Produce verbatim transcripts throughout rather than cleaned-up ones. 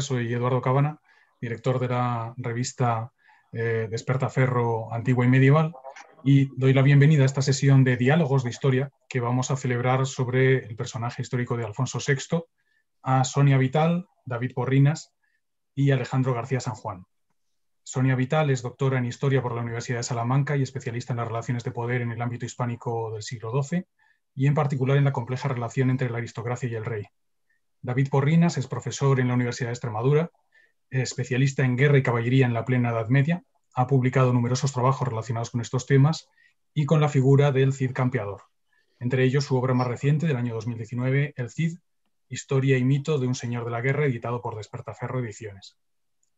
Soy Eduardo Cabana, director de la revista eh, Despertaferro Antigua y Medieval, y doy la bienvenida a esta sesión de Diálogos de Historia que vamos a celebrar sobre el personaje histórico de Alfonso sexto, a Sonia Vital, David Porrinas y Alejandro García San Juan. Sonia Vital es doctora en Historia por la Universidad de Salamanca y especialista en las relaciones de poder en el ámbito hispánico del siglo doce y en particular en la compleja relación entre la aristocracia y el rey. David Porrinas es profesor en la Universidad de Extremadura, especialista en guerra y caballería en la plena Edad Media, ha publicado numerosos trabajos relacionados con estos temas y con la figura del Cid campeador, entre ellos su obra más reciente del año dos mil diecinueve, El Cid, historia y mito de un señor de la guerra, editado por Despertaferro Ediciones.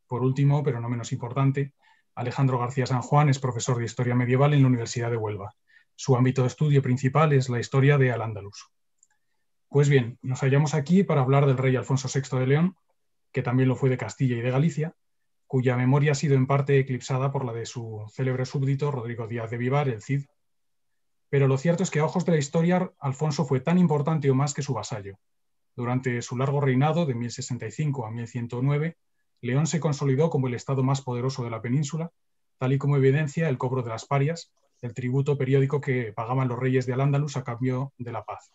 Por último, pero no menos importante, Alejandro García San Juan es profesor de Historia Medieval en la Universidad de Huelva. Su ámbito de estudio principal es la historia de Al-Ándalus. Pues bien, nos hallamos aquí para hablar del rey Alfonso sexto de León, que también lo fue de Castilla y de Galicia, cuya memoria ha sido en parte eclipsada por la de su célebre súbdito Rodrigo Díaz de Vivar, el Cid. Pero lo cierto es que a ojos de la historia, Alfonso fue tan importante o más que su vasallo. Durante su largo reinado, de mil sesenta y cinco a mil ciento nueve, León se consolidó como el estado más poderoso de la península, tal y como evidencia el cobro de las parias, el tributo periódico que pagaban los reyes de Al-Ándalus a cambio de la paz.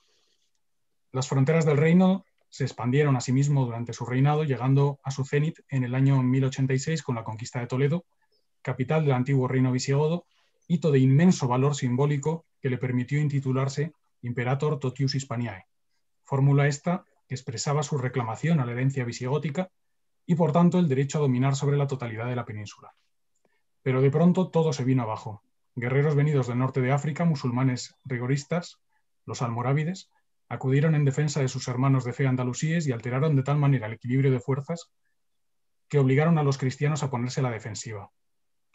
Las fronteras del reino se expandieron asimismo durante su reinado, llegando a su cénit en el año mil ochenta y seis con la conquista de Toledo, capital del antiguo reino visigodo, hito de inmenso valor simbólico que le permitió intitularse Imperator Totius Hispaniae, fórmula esta que expresaba su reclamación a la herencia visigótica y por tanto el derecho a dominar sobre la totalidad de la península. Pero de pronto todo se vino abajo. Guerreros venidos del norte de África, musulmanes rigoristas, los almorávides, acudieron en defensa de sus hermanos de fe andalusíes y alteraron de tal manera el equilibrio de fuerzas que obligaron a los cristianos a ponerse a la defensiva.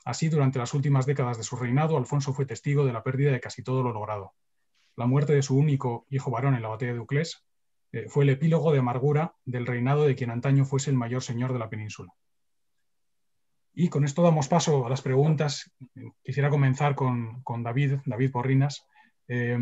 Así, durante las últimas décadas de su reinado, Alfonso fue testigo de la pérdida de casi todo lo logrado. La muerte de su único hijo varón en la batalla de Uclés eh, fue el epílogo de amargura del reinado de quien antaño fuese el mayor señor de la península. Y con esto damos paso a las preguntas. Quisiera comenzar con, con David, David Porrinas. Eh,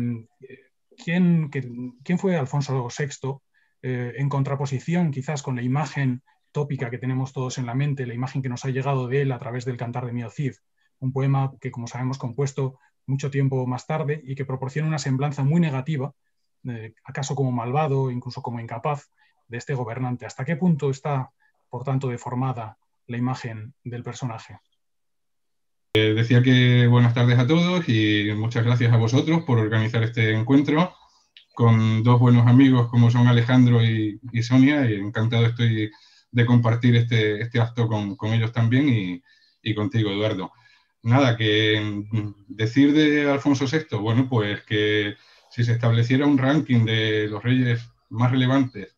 ¿Quién, ¿Quién fue Alfonso sexto eh, en contraposición quizás con la imagen tópica que tenemos todos en la mente, la imagen que nos ha llegado de él a través del Cantar de Mio Cid, un poema que, como sabemos, compuesto mucho tiempo más tarde y que proporciona una semblanza muy negativa, eh, acaso como malvado, incluso como incapaz, de este gobernante? ¿Hasta qué punto está, por tanto, deformada la imagen del personaje? Eh, decía que buenas tardes a todos y muchas gracias a vosotros por organizar este encuentro con dos buenos amigos como son Alejandro y, y Sonia, y encantado estoy de compartir este, este acto con, con ellos también y, y contigo, Eduardo. Nada, que decir de Alfonso sexto, bueno, pues que si se estableciera un ranking de los reyes más relevantes,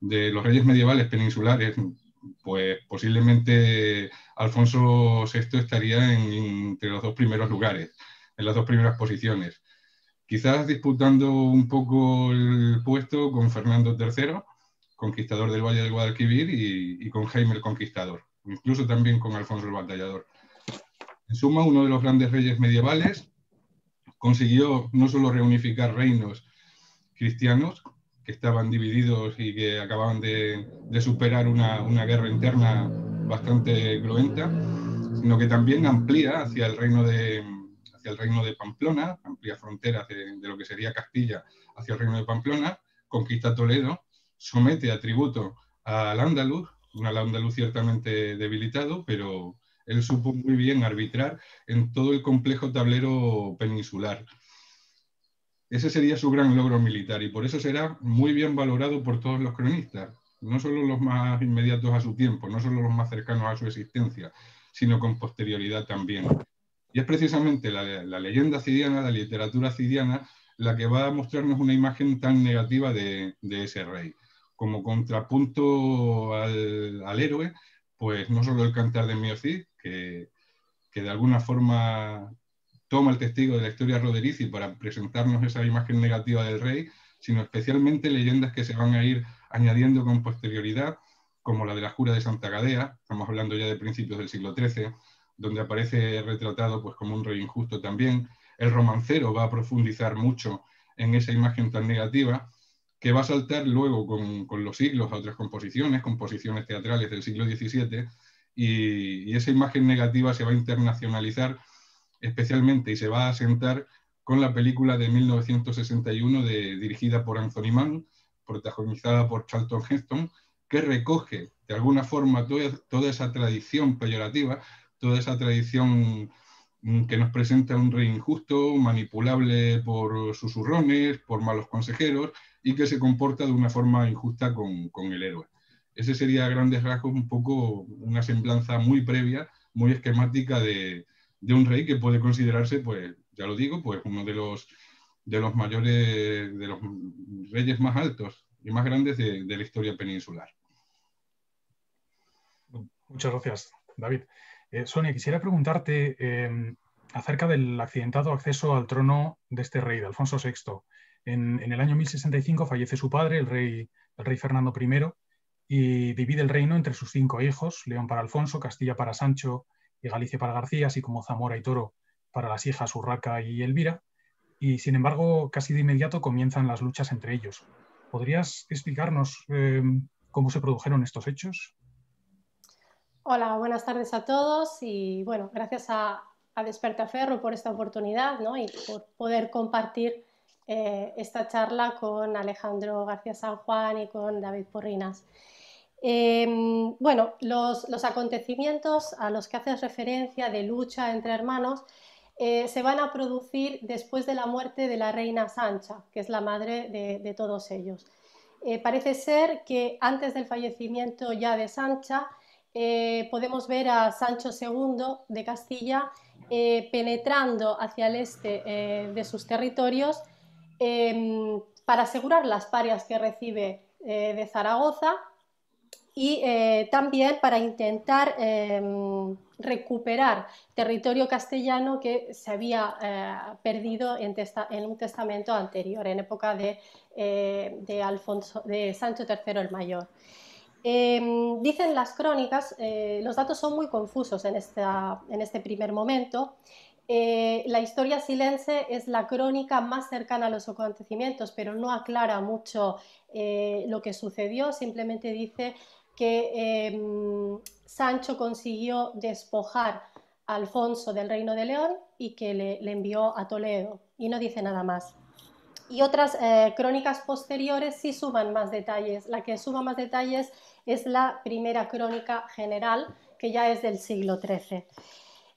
de los reyes medievales peninsulares, pues posiblemente Alfonso sexto estaría en, entre los dos primeros lugares, en las dos primeras posiciones. Quizás disputando un poco el puesto con Fernando tercero, conquistador del Valle del Guadalquivir, y, y con Jaime el Conquistador, incluso también con Alfonso el Batallador. En suma, uno de los grandes reyes medievales consiguió no solo reunificar reinos cristianos, que estaban divididos y que acababan de, de superar una, una guerra interna bastante cruenta, sino que también amplía hacia el reino de, hacia el reino de Pamplona, amplía fronteras de, de lo que sería Castilla hacia el reino de Pamplona, conquista Toledo, somete a tributo al Al-Ándalus, un Al-Ándalus ciertamente debilitado, pero él supo muy bien arbitrar en todo el complejo tablero peninsular. Ese sería su gran logro militar y por eso será muy bien valorado por todos los cronistas, no solo los más inmediatos a su tiempo, no solo los más cercanos a su existencia, sino con posterioridad también. Y es precisamente la, la leyenda cidiana, la literatura cidiana, la que va a mostrarnos una imagen tan negativa de, de ese rey. Como contrapunto al, al héroe, pues no solo el Cantar de Mio Cid, que, que de alguna forma toma el testigo de la historia Roderici para presentarnos esa imagen negativa del rey, sino especialmente leyendas que se van a ir añadiendo con posterioridad, como la de la Jura de Santa Gadea, estamos hablando ya de principios del siglo trece, donde aparece retratado pues, como un rey injusto también. El romancero va a profundizar mucho en esa imagen tan negativa, que va a saltar luego con, con los siglos a otras composiciones, composiciones teatrales del siglo diecisiete, y, y esa imagen negativa se va a internacionalizar especialmente y se va a asentar con la película de mil novecientos sesenta y uno, de, dirigida por Anthony Mann, protagonizada por Charlton Heston, que recoge de alguna forma toda, toda esa tradición peyorativa, toda esa tradición que nos presenta un rey injusto, manipulable por susurrones, por malos consejeros, y que se comporta de una forma injusta con, con el héroe. Ese sería a grandes rasgos un poco una semblanza muy previa, muy esquemática de, de un rey que puede considerarse, pues ya lo digo, pues uno de los, de los mayores, de los reyes más altos y más grandes de, de la historia peninsular. Muchas gracias, David. Eh, Sonia, quisiera preguntarte eh, acerca del accidentado acceso al trono de este rey, de Alfonso sexto. En, en el año mil sesenta y cinco fallece su padre, el rey, el rey Fernando primero, y divide el reino entre sus cinco hijos: León para Alfonso, Castilla para Sancho y Galicia para García, así como Zamora y Toro para las hijas Urraca y Elvira. Y sin embargo, casi de inmediato comienzan las luchas entre ellos. ¿Podrías explicarnos eh, cómo se produjeron estos hechos? Hola, buenas tardes a todos y bueno, gracias a, a Despertaferro por esta oportunidad, ¿no?, y por poder compartir eh, esta charla con Alejandro García San Juan y con David Porrinas. Eh, bueno, los, los acontecimientos a los que haces referencia de lucha entre hermanos eh, se van a producir después de la muerte de la reina Sancha, que es la madre de, de todos ellos. Eh, parece ser que antes del fallecimiento ya de Sancha, Eh, podemos ver a Sancho segundo de Castilla eh, penetrando hacia el este eh, de sus territorios eh, para asegurar las parias que recibe eh, de Zaragoza y eh, también para intentar eh, recuperar territorio castellano que se había eh, perdido en, testa en un testamento anterior, en época de, eh, de, Alfonso, de Sancho tercero el Mayor. Eh, dicen las crónicas, eh, los datos son muy confusos en, esta, en este primer momento. Eh, la historia silense es la crónica más cercana a los acontecimientos, pero no aclara mucho eh, lo que sucedió, simplemente dice que eh, Sancho consiguió despojar a Alfonso del Reino de León y que le, le envió a Toledo, y no dice nada más. Y otras eh, crónicas posteriores sí suman más detalles. La que suma más detalles es la primera crónica general, que ya es del siglo trece.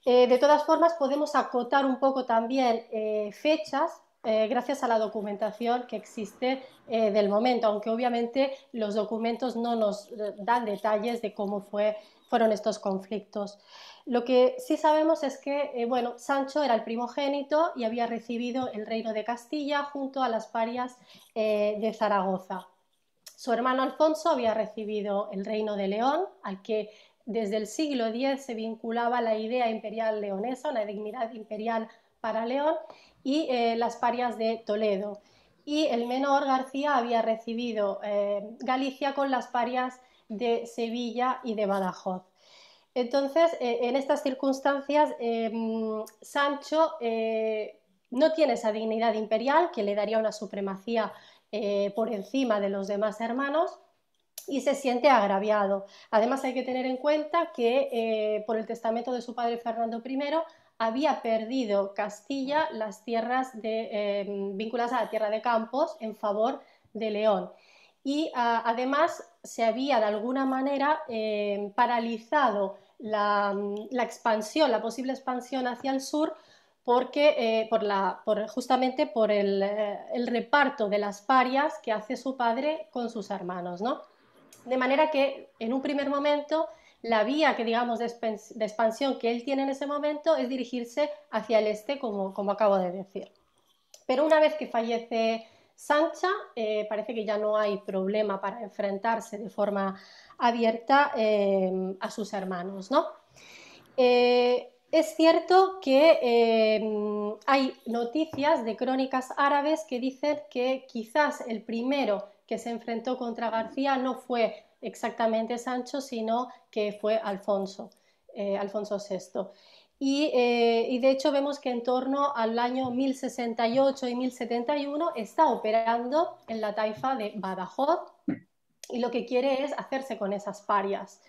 Eh, de todas formas, podemos acotar un poco también eh, fechas eh, gracias a la documentación que existe eh, del momento, aunque obviamente los documentos no nos dan detalles de cómo fue, fueron estos conflictos. Lo que sí sabemos es que eh, bueno, Sancho era el primogénito y había recibido el reino de Castilla junto a las parias eh, de Zaragoza. Su hermano Alfonso había recibido el reino de León, al que desde el siglo diez se vinculaba la idea imperial leonesa, una dignidad imperial para León, y eh, las parias de Toledo. Y el menor García había recibido eh, Galicia con las parias de Sevilla y de Badajoz. Entonces, eh, en estas circunstancias, eh, Sancho eh, no tiene esa dignidad imperial que le daría una supremacía eh, por encima de los demás hermanos y se siente agraviado. Además, hay que tener en cuenta que eh, por el testamento de su padre Fernando primero había perdido Castilla las tierras de, eh, vinculadas a la tierra de Campos en favor de León. Y a, además se había de alguna manera eh, paralizado la, la expansión, la posible expansión hacia el sur, porque, eh, por la, por, justamente por el, eh, el reparto de las parias que hace su padre con sus hermanos, ¿no? De manera que en un primer momento la vía que, digamos, de, de expansión que él tiene en ese momento es dirigirse hacia el este, como, como acabo de decir. Pero una vez que fallece Sancha, eh, parece que ya no hay problema para enfrentarse de forma abierta eh, a sus hermanos, ¿no? Eh, es cierto que eh, hay noticias de crónicas árabes que dicen que quizás el primero que se enfrentó contra García no fue exactamente Sancho, sino que fue Alfonso, eh, Alfonso sexto. y, eh, y de hecho vemos que en torno al año mil sesenta y ocho y mil setenta y uno está operando en la taifa de Badajoz y lo que quiere es hacerse con esas parias.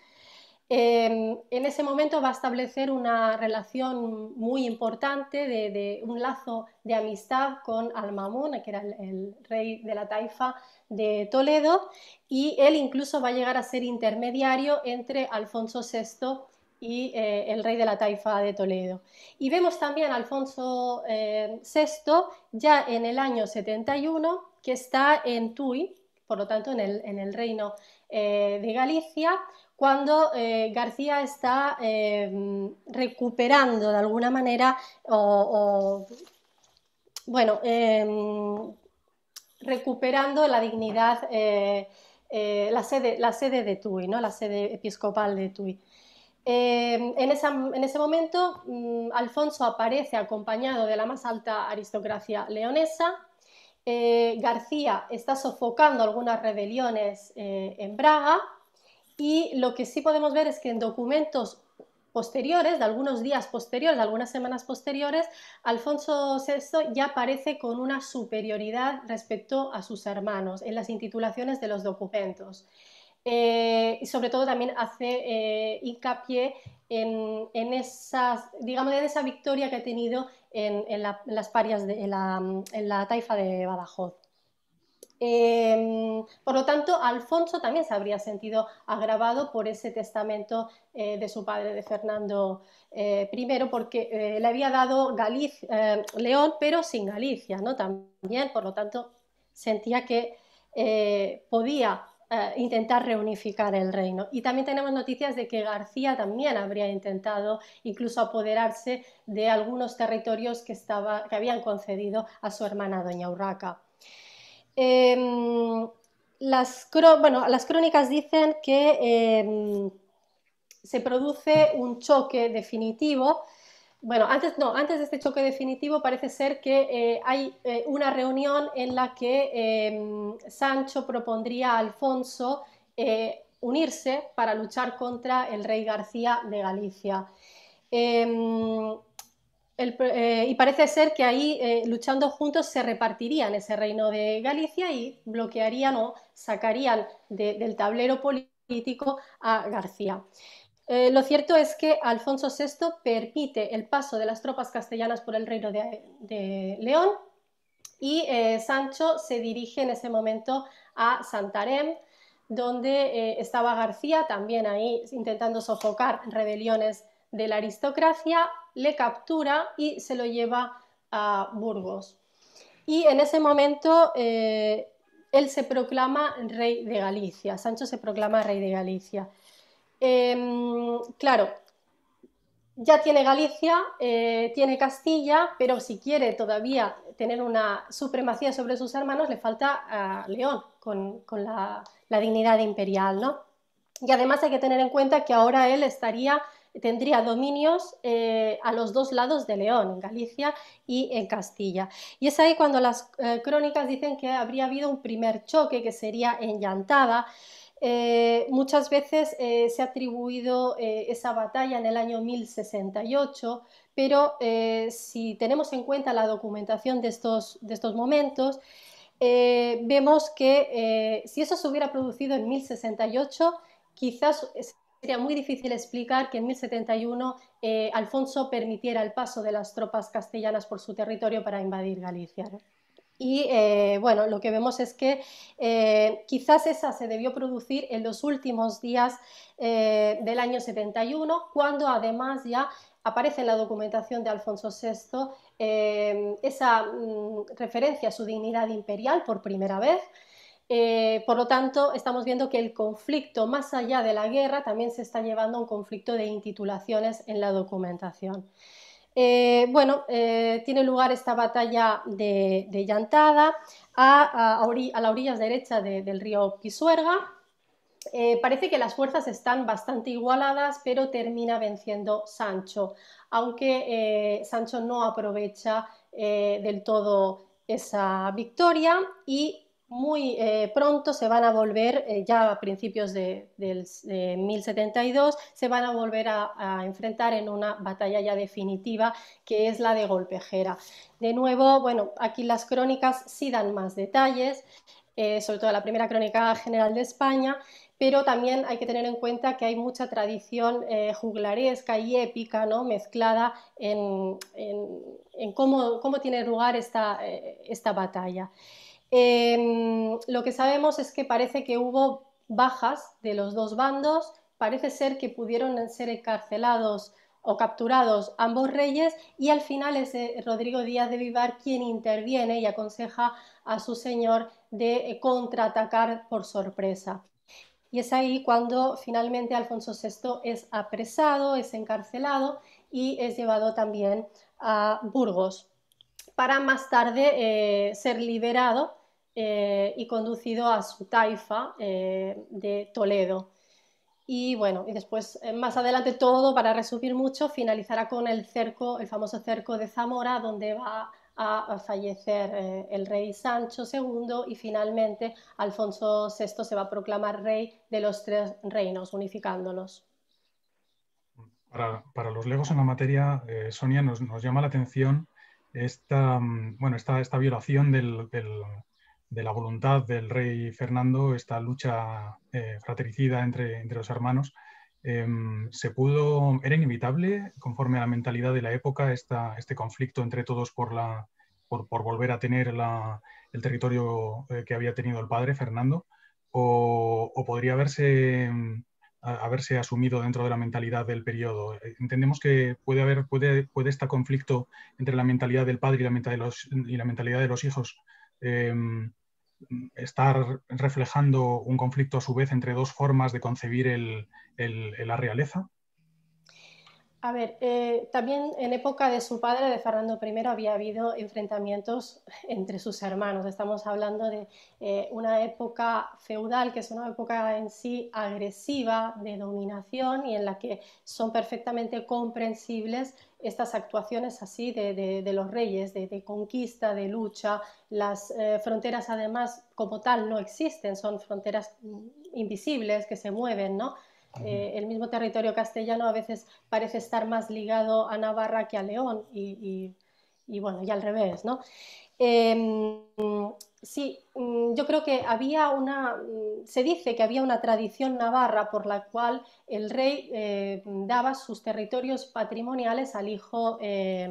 Eh, en ese momento va a establecer una relación muy importante, de, de un lazo de amistad con Al-Mamun, que era el, el rey de la taifa de Toledo, y él incluso va a llegar a ser intermediario entre Alfonso sexto y eh, el rey de la taifa de Toledo. Y vemos también a Alfonso eh, sexto ya en el año setenta y uno, que está en Tuy, por lo tanto en el, en el reino eh, de Galicia, cuando eh, García está eh, recuperando de alguna manera, o, o bueno, eh, recuperando la dignidad, eh, eh, la, sede, la sede de Tuy, ¿no? La sede episcopal de Tuy. Eh, en, esa, en ese momento, eh, Alfonso aparece acompañado de la más alta aristocracia leonesa. Eh, García está sofocando algunas rebeliones eh, en Braga. Y lo que sí podemos ver es que en documentos posteriores, de algunos días posteriores, de algunas semanas posteriores, Alfonso sexto ya aparece con una superioridad respecto a sus hermanos en las intitulaciones de los documentos. Eh, y sobre todo también hace eh, hincapié en, en, esas, digamos, en esa victoria que ha tenido en, en, la, en las parias, de, en, la, en la taifa de Badajoz. Eh, por lo tanto, Alfonso también se habría sentido agravado por ese testamento eh, de su padre, de Fernando eh, I, porque eh, le había dado Galicia, eh, León, pero sin Galicia, ¿no? También, por lo tanto, sentía que eh, podía eh, intentar reunificar el reino. Y también tenemos noticias de que García también habría intentado incluso apoderarse de algunos territorios que, estaba, que habían concedido a su hermana doña Urraca. Eh, las, bueno, las crónicas dicen que eh, se produce un choque definitivo. Bueno, antes, no, antes de este choque definitivo parece ser que eh, hay eh, una reunión en la que eh, Sancho propondría a Alfonso eh, unirse para luchar contra el rey García de Galicia. Eh, El, eh, y parece ser que ahí, eh, luchando juntos, se repartirían ese reino de Galicia y bloquearían o sacarían de, del tablero político a García. Eh, lo cierto es que Alfonso sexto permite el paso de las tropas castellanas por el reino de, de León y eh, Sancho se dirige en ese momento a Santarém, donde eh, estaba García, también ahí intentando sofocar rebeliones de la aristocracia, le captura y se lo lleva a Burgos. Y en ese momento eh, él se proclama rey de Galicia, Sancho se proclama rey de Galicia. Eh, claro, ya tiene Galicia, eh, tiene Castilla, pero si quiere todavía tener una supremacía sobre sus hermanos le falta a León con, con la, la dignidad imperial, ¿no? Y además hay que tener en cuenta que ahora él estaría... tendría dominios eh, a los dos lados de León, en Galicia y en Castilla. Y es ahí cuando las eh, crónicas dicen que habría habido un primer choque, que sería en Llantada. Eh, muchas veces eh, se ha atribuido eh, esa batalla en el año mil sesenta y ocho, pero eh, si tenemos en cuenta la documentación de estos, de estos momentos, eh, vemos que eh, si eso se hubiera producido en mil sesenta y ocho, quizás... sería muy difícil explicar que en mil setenta y uno eh, Alfonso permitiera el paso de las tropas castellanas por su territorio para invadir Galicia, ¿no? Y eh, bueno, lo que vemos es que eh, quizás esa se debió producir en los últimos días eh, del año setenta y uno, cuando además ya aparece en la documentación de Alfonso sexto eh, esa mm, referencia a su dignidad imperial por primera vez. Eh, por lo tanto, estamos viendo que el conflicto, más allá de la guerra, también se está llevando a un conflicto de intitulaciones en la documentación. Eh, bueno, eh, tiene lugar esta batalla de, de Llantada a, a, ori, a las orillas derechas de, del río Pisuerga. Eh, parece que las fuerzas están bastante igualadas, pero termina venciendo Sancho, aunque eh, Sancho no aprovecha eh, del todo esa victoria y muy eh, pronto se van a volver, eh, ya a principios de, del de mil setenta y dos, se van a volver a, a enfrentar en una batalla ya definitiva, que es la de Golpejera. De nuevo, bueno, aquí las crónicas sí dan más detalles, eh, sobre todo la primera crónica general de España, pero también hay que tener en cuenta que hay mucha tradición eh, juglaresca y épica, ¿no?, mezclada en, en, en cómo, cómo tiene lugar esta, eh, esta batalla. Eh, lo que sabemos es que parece que hubo bajas de los dos bandos, parece ser que pudieron ser encarcelados o capturados ambos reyes, y al final es Rodrigo Díaz de Vivar quien interviene y aconseja a su señor de contraatacar por sorpresa. Y es ahí cuando finalmente Alfonso sexto es apresado, es encarcelado y es llevado también a Burgos, para más tarde eh, ser liberado eh, y conducido a su taifa eh, de Toledo. Y bueno, y después, más adelante todo, para resumir mucho, finalizará con el cerco, el famoso cerco de Zamora, donde va a fallecer eh, el rey Sancho segundo, y finalmente Alfonso sexto se va a proclamar rey de los tres reinos, unificándolos. Para, para los legos en la materia, eh, Sonia, nos, nos llama la atención Esta, bueno, esta, esta violación del, del, de la voluntad del rey Fernando, esta lucha eh, fratricida entre, entre los hermanos, eh, ¿se pudo, ¿era inevitable conforme a la mentalidad de la época esta, este conflicto entre todos por, la, por, por volver a tener la, el territorio que había tenido el padre Fernando? ¿O, o podría haberse, a, haberse asumido dentro de la mentalidad del periodo? Entendemos que puede haber, puede, puede este conflicto entre la mentalidad del padre y la mentalidad de los, y la mentalidad de los hijos eh, estar reflejando un conflicto a su vez entre dos formas de concebir el, el, la realeza. A ver, eh, también en época de su padre, de Fernando primero, había habido enfrentamientos entre sus hermanos. Estamos hablando de eh, una época feudal, que es una época en sí agresiva, de dominación, y en la que son perfectamente comprensibles estas actuaciones así de, de, de los reyes, de, de conquista, de lucha. Las eh, fronteras, además, como tal, no existen, son fronteras invisibles que se mueven, ¿no? Eh, el mismo territorio castellano a veces parece estar más ligado a Navarra que a León, y, y, y bueno, y al revés, ¿no? Eh, sí, yo creo que había una, se dice que había una tradición navarra por la cual el rey eh, daba sus territorios patrimoniales al hijo eh,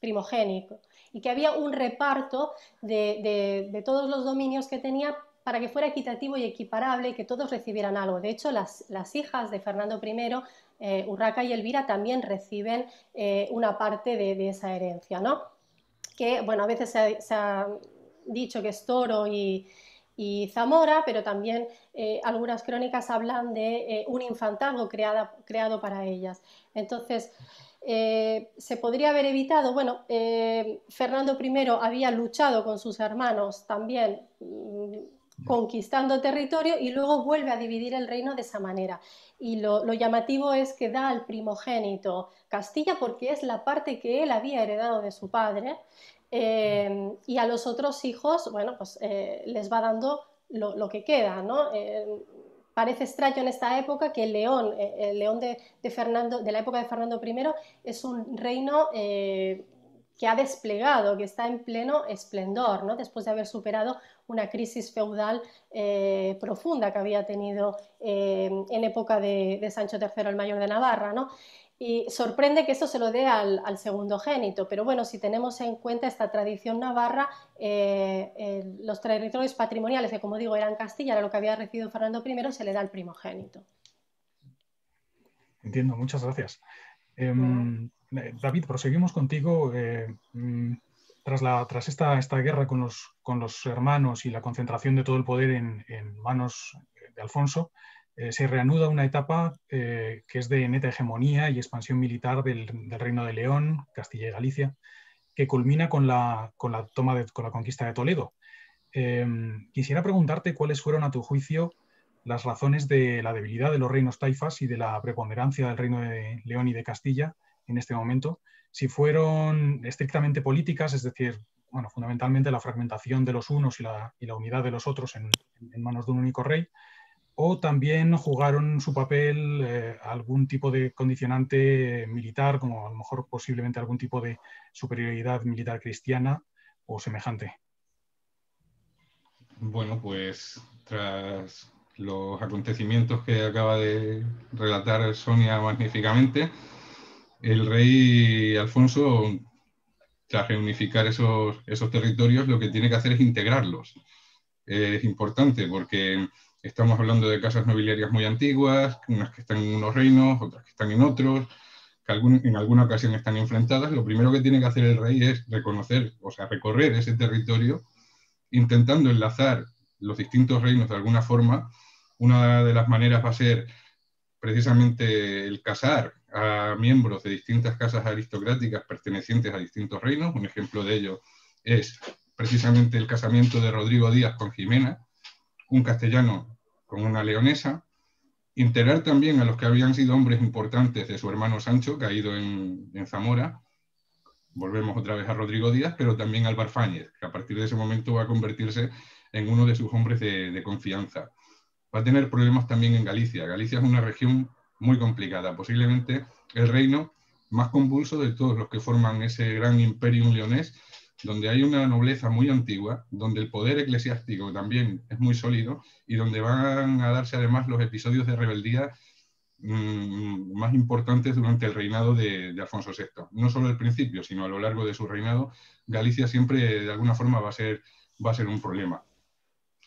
primogénico, y que había un reparto de, de, de todos los dominios que tenía, para que fuera equitativo y equiparable y que todos recibieran algo. De hecho, las, las hijas de Fernando primero, eh, Urraca y Elvira, también reciben eh, una parte de, de esa herencia, ¿no? Que, bueno, a veces se ha, se ha dicho que es Toro y, y Zamora, pero también eh, algunas crónicas hablan de eh, un infantazgo creada, creado para ellas. Entonces, Eh, se podría haber evitado. Bueno, eh, Fernando primero había luchado con sus hermanos también, mm, conquistando territorio, y luego vuelve a dividir el reino de esa manera. Y lo, lo llamativo es que da al primogénito Castilla, porque es la parte que él había heredado de su padre, eh, y a los otros hijos, bueno, pues eh, les va dando lo, lo que queda, ¿no? Eh, Parece extraño en esta época que León, el León de, de, Fernando, de la época de Fernando primero, es un reino eh, que ha desplegado, que está en pleno esplendor, ¿no?, después de haber superado una crisis feudal eh, profunda que había tenido eh, en época de, de Sancho tercero, el mayor de Navarra, ¿no? Y sorprende que eso se lo dé al, al segundogénito, pero bueno, si tenemos en cuenta esta tradición navarra, eh, eh, los territorios patrimoniales, que como digo eran Castilla, era lo que había recibido Fernando primero, se le da al primogénito. Entiendo, muchas gracias. Eh, bueno. David, proseguimos contigo. Eh, tras la, tras esta, esta guerra con los, con los hermanos y la concentración de todo el poder en, en manos de Alfonso, Eh, se reanuda una etapa eh, que es de neta hegemonía y expansión militar del, del Reino de León, Castilla y Galicia, que culmina con la, con la, toma de, con la conquista de Toledo. Eh, quisiera preguntarte cuáles fueron, a tu juicio, las razones de la debilidad de los reinos taifas y de la preponderancia del Reino de León y de Castilla en este momento, si fueron estrictamente políticas, es decir, bueno, fundamentalmente la fragmentación de los unos y la, y la unidad de los otros en, en manos de un único rey, o también jugaron su papel eh, algún tipo de condicionante militar, como a lo mejor posiblemente algún tipo de superioridad militar cristiana o semejante. Bueno, pues tras los acontecimientos que acaba de relatar Sonia magníficamente, el rey Alfonso, tras reunificar esos, esos territorios, lo que tiene que hacer es integrarlos. Eh, es importante porque estamos hablando de casas nobiliarias muy antiguas, unas que están en unos reinos, otras que están en otros, que algún, en alguna ocasión están enfrentadas. Lo primero que tiene que hacer el rey es reconocer, o sea, recorrer ese territorio, intentando enlazar los distintos reinos de alguna forma. Una de las maneras va a ser precisamente el casar a miembros de distintas casas aristocráticas pertenecientes a distintos reinos. Un ejemplo de ello es precisamente el casamiento de Rodrigo Díaz con Jimena, un castellano con una leonesa. Integrar también a los que habían sido hombres importantes de su hermano Sancho, caído en, en Zamora. Volvemos otra vez a Rodrigo Díaz, pero también a Álvar Fáñez, que a partir de ese momento va a convertirse en uno de sus hombres de, de confianza. Va a tener problemas también en Galicia. Galicia es una región muy complicada, posiblemente el reino más convulso de todos los que forman ese gran imperium leonés, donde hay una nobleza muy antigua, donde el poder eclesiástico también es muy sólido y donde van a darse además los episodios de rebeldía más importantes durante el reinado de, de Alfonso sexto. No solo al principio, sino a lo largo de su reinado, Galicia siempre de alguna forma va a ser, va a ser un problema.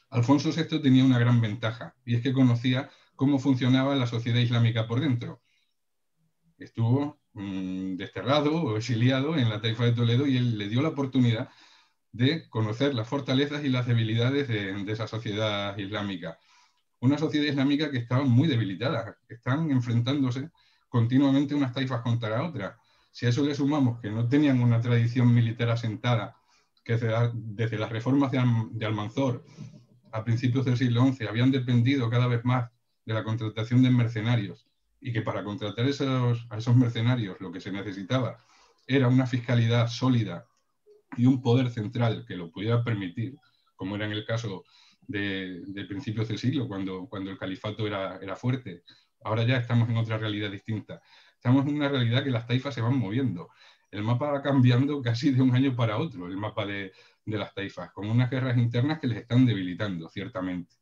Alfonso sexto tenía una gran ventaja, y es que conocía cómo funcionaba la sociedad islámica por dentro. Estuvo mmm, desterrado o exiliado en la taifa de Toledo, y él le dio la oportunidad de conocer las fortalezas y las debilidades de, de esa sociedad islámica. Una sociedad islámica que estaba muy debilitada, están enfrentándose continuamente unas taifas contra otras. Si a eso le sumamos que no tenían una tradición militar asentada, que desde las reformas de Almanzor a principios del siglo once habían dependido cada vez más de la contratación de mercenarios, y que para contratar esos, a esos mercenarios lo que se necesitaba era una fiscalidad sólida y un poder central que lo pudiera permitir, como era en el caso de, de principios del siglo, cuando, cuando el califato era, era fuerte. Ahora ya estamos en otra realidad distinta. Estamos en una realidad que las taifas se van moviendo. El mapa va cambiando casi de un año para otro, el mapa de, de las taifas, con unas guerras internas que les están debilitando, ciertamente.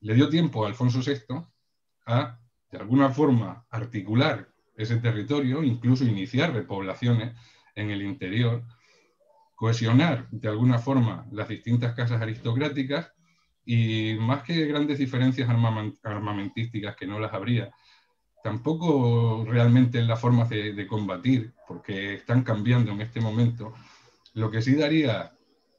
Le dio tiempo a Alfonso sexto a, de alguna forma, articular ese territorio, incluso iniciar repoblaciones en el interior, cohesionar de alguna forma las distintas casas aristocráticas, y más que grandes diferencias armamentísticas, que no las habría, tampoco realmente en las formas de, de combatir, porque están cambiando en este momento. Lo que sí daría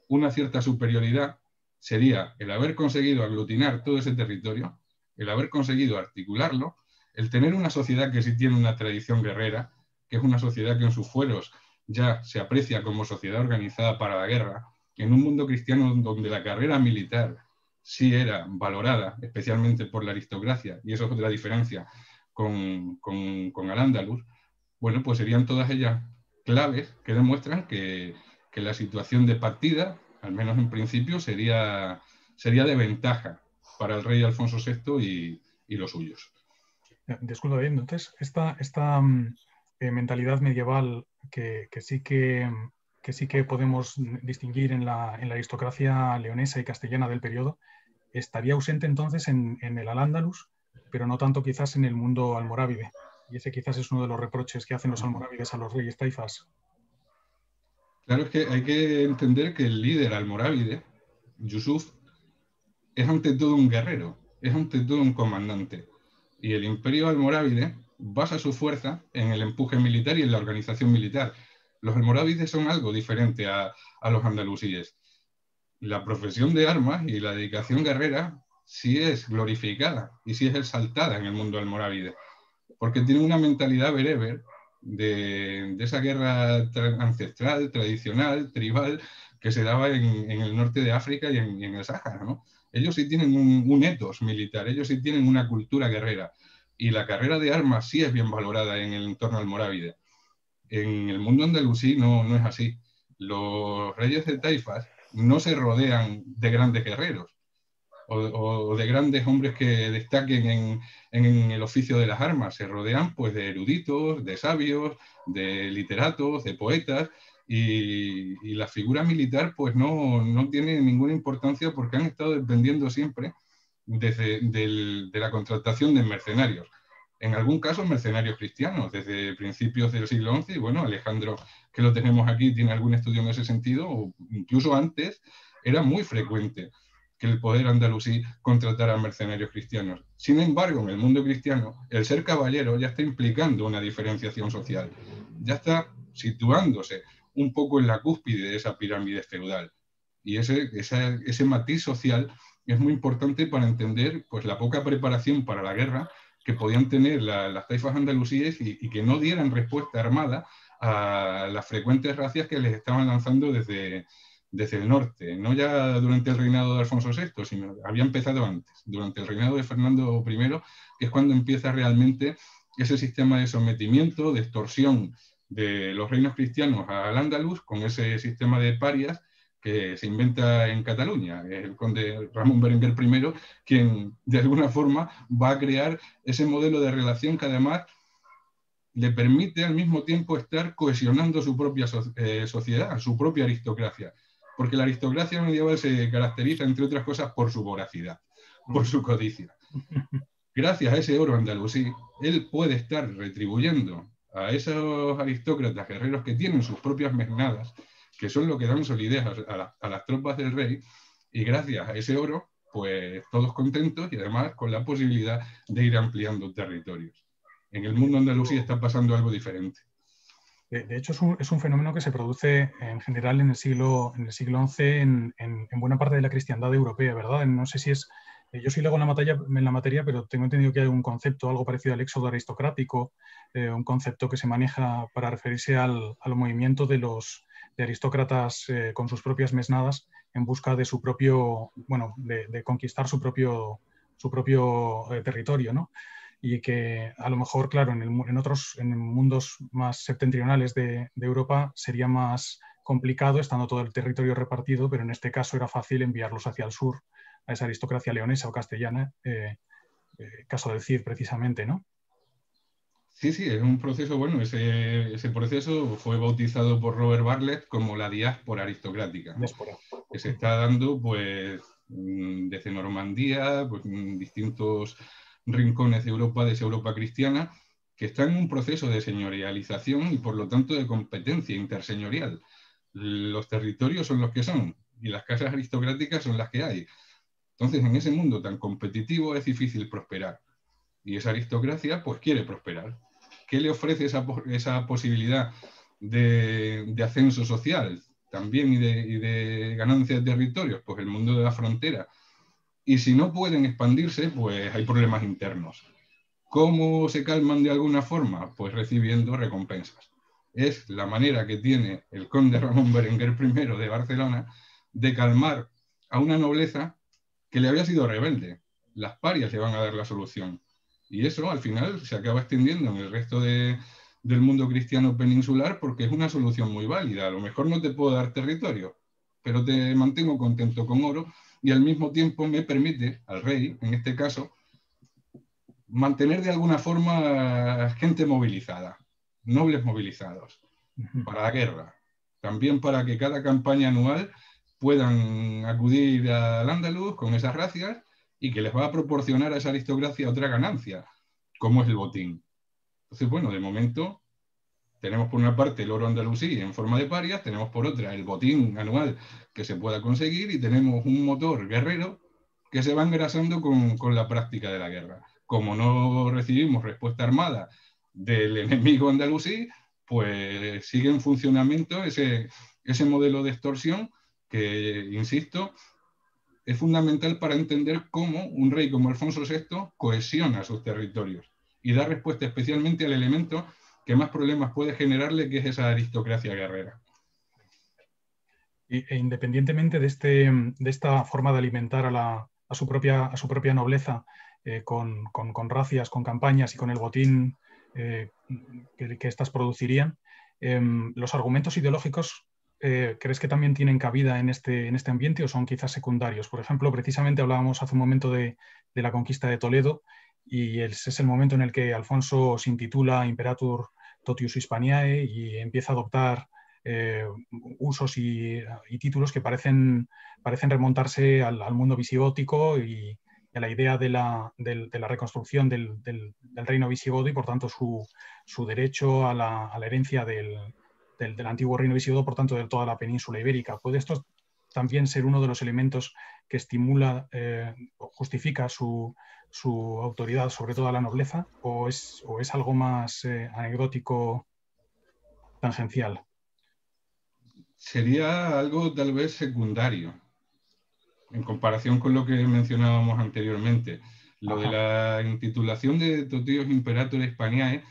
una cierta superioridad sería el haber conseguido aglutinar todo ese territorio, el haber conseguido articularlo, el tener una sociedad que sí tiene una tradición guerrera, que es una sociedad que en sus fueros ya se aprecia como sociedad organizada para la guerra, en un mundo cristiano donde la carrera militar sí era valorada, especialmente por la aristocracia, y eso es otra diferencia con, con, con Al-Ándalus. Bueno, pues serían todas ellas claves que demuestran que, que la situación de partida, al menos en principio, sería, sería de ventaja para el rey Alfonso sexto y, y los suyos. Disculpa, David, entonces, esta, esta eh, mentalidad medieval que, que, sí que, que sí que podemos distinguir en la, en la aristocracia leonesa y castellana del periodo, estaría ausente entonces en, en el Al-Ándalus, pero no tanto quizás en el mundo almorávide. Y ese quizás es uno de los reproches que hacen los almorávides a los reyes taifas. Claro, es que hay que entender que el líder almorávide, Yusuf, es ante todo un guerrero, es ante todo un comandante. Y el imperio almorávide basa su fuerza en el empuje militar y en la organización militar. Los almorávides son algo diferente a, a los andalusíes. La profesión de armas y la dedicación guerrera sí es glorificada y sí es exaltada en el mundo almorávide, porque tiene una mentalidad bereber, De, de esa guerra tra- ancestral, tradicional, tribal, que se daba en, en el norte de África y en, y en el Sáhara, ¿no? Ellos sí tienen un, un ethos militar, ellos sí tienen una cultura guerrera, y la carrera de armas sí es bien valorada en el entorno almorávide. En el mundo andalusí no, no es así. los reyes de taifas no se rodean de grandes guerreros o, o de grandes hombres que destaquen en, en el oficio de las armas, se rodean pues de eruditos, de sabios, de literatos, de poetas, y, y la figura militar pues no, no tiene ninguna importancia porque han estado dependiendo siempre desde, del, de la contratación de mercenarios. En algún caso mercenarios cristianos, desde principios del siglo once, y bueno, Alejandro, que lo tenemos aquí, tiene algún estudio en ese sentido, o incluso antes, era muy frecuente que el poder andalusí contratara mercenarios cristianos. Sin embargo, en el mundo cristiano, el ser caballero ya está implicando una diferenciación social, ya está situándose un poco en la cúspide de esa pirámide feudal, y ese, esa, ese matiz social es muy importante para entender pues, la poca preparación para la guerra que podían tener la, las taifas andalusíes y, y que no dieran respuesta armada a las frecuentes razias que les estaban lanzando desde, desde el norte, no ya durante el reinado de Alfonso sexto, sino había empezado antes, durante el reinado de Fernando primero, que es cuando empieza realmente ese sistema de sometimiento, de extorsión de los reinos cristianos al andaluz, con ese sistema de parias que se inventa en Cataluña, el conde Ramón Berenguer primero, quien de alguna forma va a crear ese modelo de relación que además le permite al mismo tiempo estar cohesionando su propia so eh, sociedad, su propia aristocracia, porque la aristocracia medieval se caracteriza, entre otras cosas, por su voracidad, por su codicia. Gracias a ese oro andalusí, él puede estar retribuyendo a esos aristócratas guerreros que tienen sus propias mesnadas, que son lo que dan solidez a, la, a las tropas del rey, y gracias a ese oro, pues todos contentos y además con la posibilidad de ir ampliando territorios. En el mundo andalusí está pasando algo diferente. De, de hecho, es un, es un fenómeno que se produce en general en el siglo, en el siglo once en, en, en buena parte de la cristiandad europea, ¿verdad? No sé si es... Yo soy luego en la materia, en la materia, pero tengo entendido que hay un concepto, algo parecido al éxodo aristocrático, eh, un concepto que se maneja para referirse al, al movimiento de los de aristócratas eh, con sus propias mesnadas en busca de su propio, bueno, de, de conquistar su propio, su propio eh, territorio, ¿no? Y que a lo mejor, claro, en, el, en otros en mundos más septentrionales de, de Europa sería más complicado estando todo el territorio repartido, pero en este caso era fácil enviarlos hacia el sur, a esa aristocracia leonesa o castellana, eh, eh, caso del Cid precisamente, ¿no? Sí, sí, es un proceso, bueno, ese, ese proceso fue bautizado por Robert Bartlett como la diáspora aristocrática, ¿no? Que se está dando pues desde Normandía, pues, en distintos rincones de Europa, de esa Europa cristiana, que está en un proceso de señorialización y por lo tanto de competencia interseñorial. Los territorios son los que son y las casas aristocráticas son las que hay. Entonces, en ese mundo tan competitivo es difícil prosperar. Y esa aristocracia, pues, quiere prosperar. ¿Qué le ofrece esa, esa posibilidad de, de ascenso social también y de, y de ganancia de territorios? Pues el mundo de la frontera. Y si no pueden expandirse, pues hay problemas internos. ¿Cómo se calman de alguna forma? Pues recibiendo recompensas. Es la manera que tiene el conde Ramón Berenguer primero de Barcelona de calmar a una nobleza que le había sido rebelde. Las parias le van a dar la solución. Y eso, al final, se acaba extendiendo en el resto de, del mundo cristiano peninsular porque es una solución muy válida. A lo mejor no te puedo dar territorio, pero te mantengo contento con oro y al mismo tiempo me permite al rey, en este caso, mantener de alguna forma gente movilizada, nobles movilizados, para la guerra. También para que cada campaña anual puedan acudir al andaluz con esas racias y que les va a proporcionar a esa aristocracia otra ganancia, como es el botín. Entonces, bueno, de momento tenemos por una parte el oro andalusí en forma de parias, tenemos por otra el botín anual que se pueda conseguir y tenemos un motor guerrero que se va engrasando con, con la práctica de la guerra. Como no recibimos respuesta armada del enemigo andalusí, pues sigue en funcionamiento ese, ese modelo de extorsión que, insisto, es fundamental para entender cómo un rey como Alfonso sexto cohesiona sus territorios y da respuesta especialmente al elemento que más problemas puede generarle, que es esa aristocracia guerrera. E independientemente de, este, de esta forma de alimentar a, la, a, su, propia, a su propia nobleza eh, con, con, con racias, con campañas y con el botín eh, que, que estas producirían, eh, los argumentos ideológicos eh, ¿crees que también tienen cabida en este, en este ambiente o son quizás secundarios? Por ejemplo, precisamente hablábamos hace un momento de, de la conquista de Toledo y es, es el momento en el que Alfonso se intitula Imperator Totius Hispaniae y empieza a adoptar eh, usos y, y títulos que parecen, parecen remontarse al, al mundo visigótico y a la idea de la, de, de la reconstrucción del, del, del reino visigodo y, por tanto, su, su derecho a la, a la herencia del, del, del antiguo reino visigodo, por tanto, de toda la península ibérica. ¿Puede esto también ser uno de los elementos que estimula, eh, justifica su, su autoridad sobre toda la nobleza o es, o es algo más eh, anecdótico, tangencial? Sería algo tal vez secundario. En comparación con lo que mencionábamos anteriormente, lo Ajá. de la intitulación de Totius Imperator Hispaniae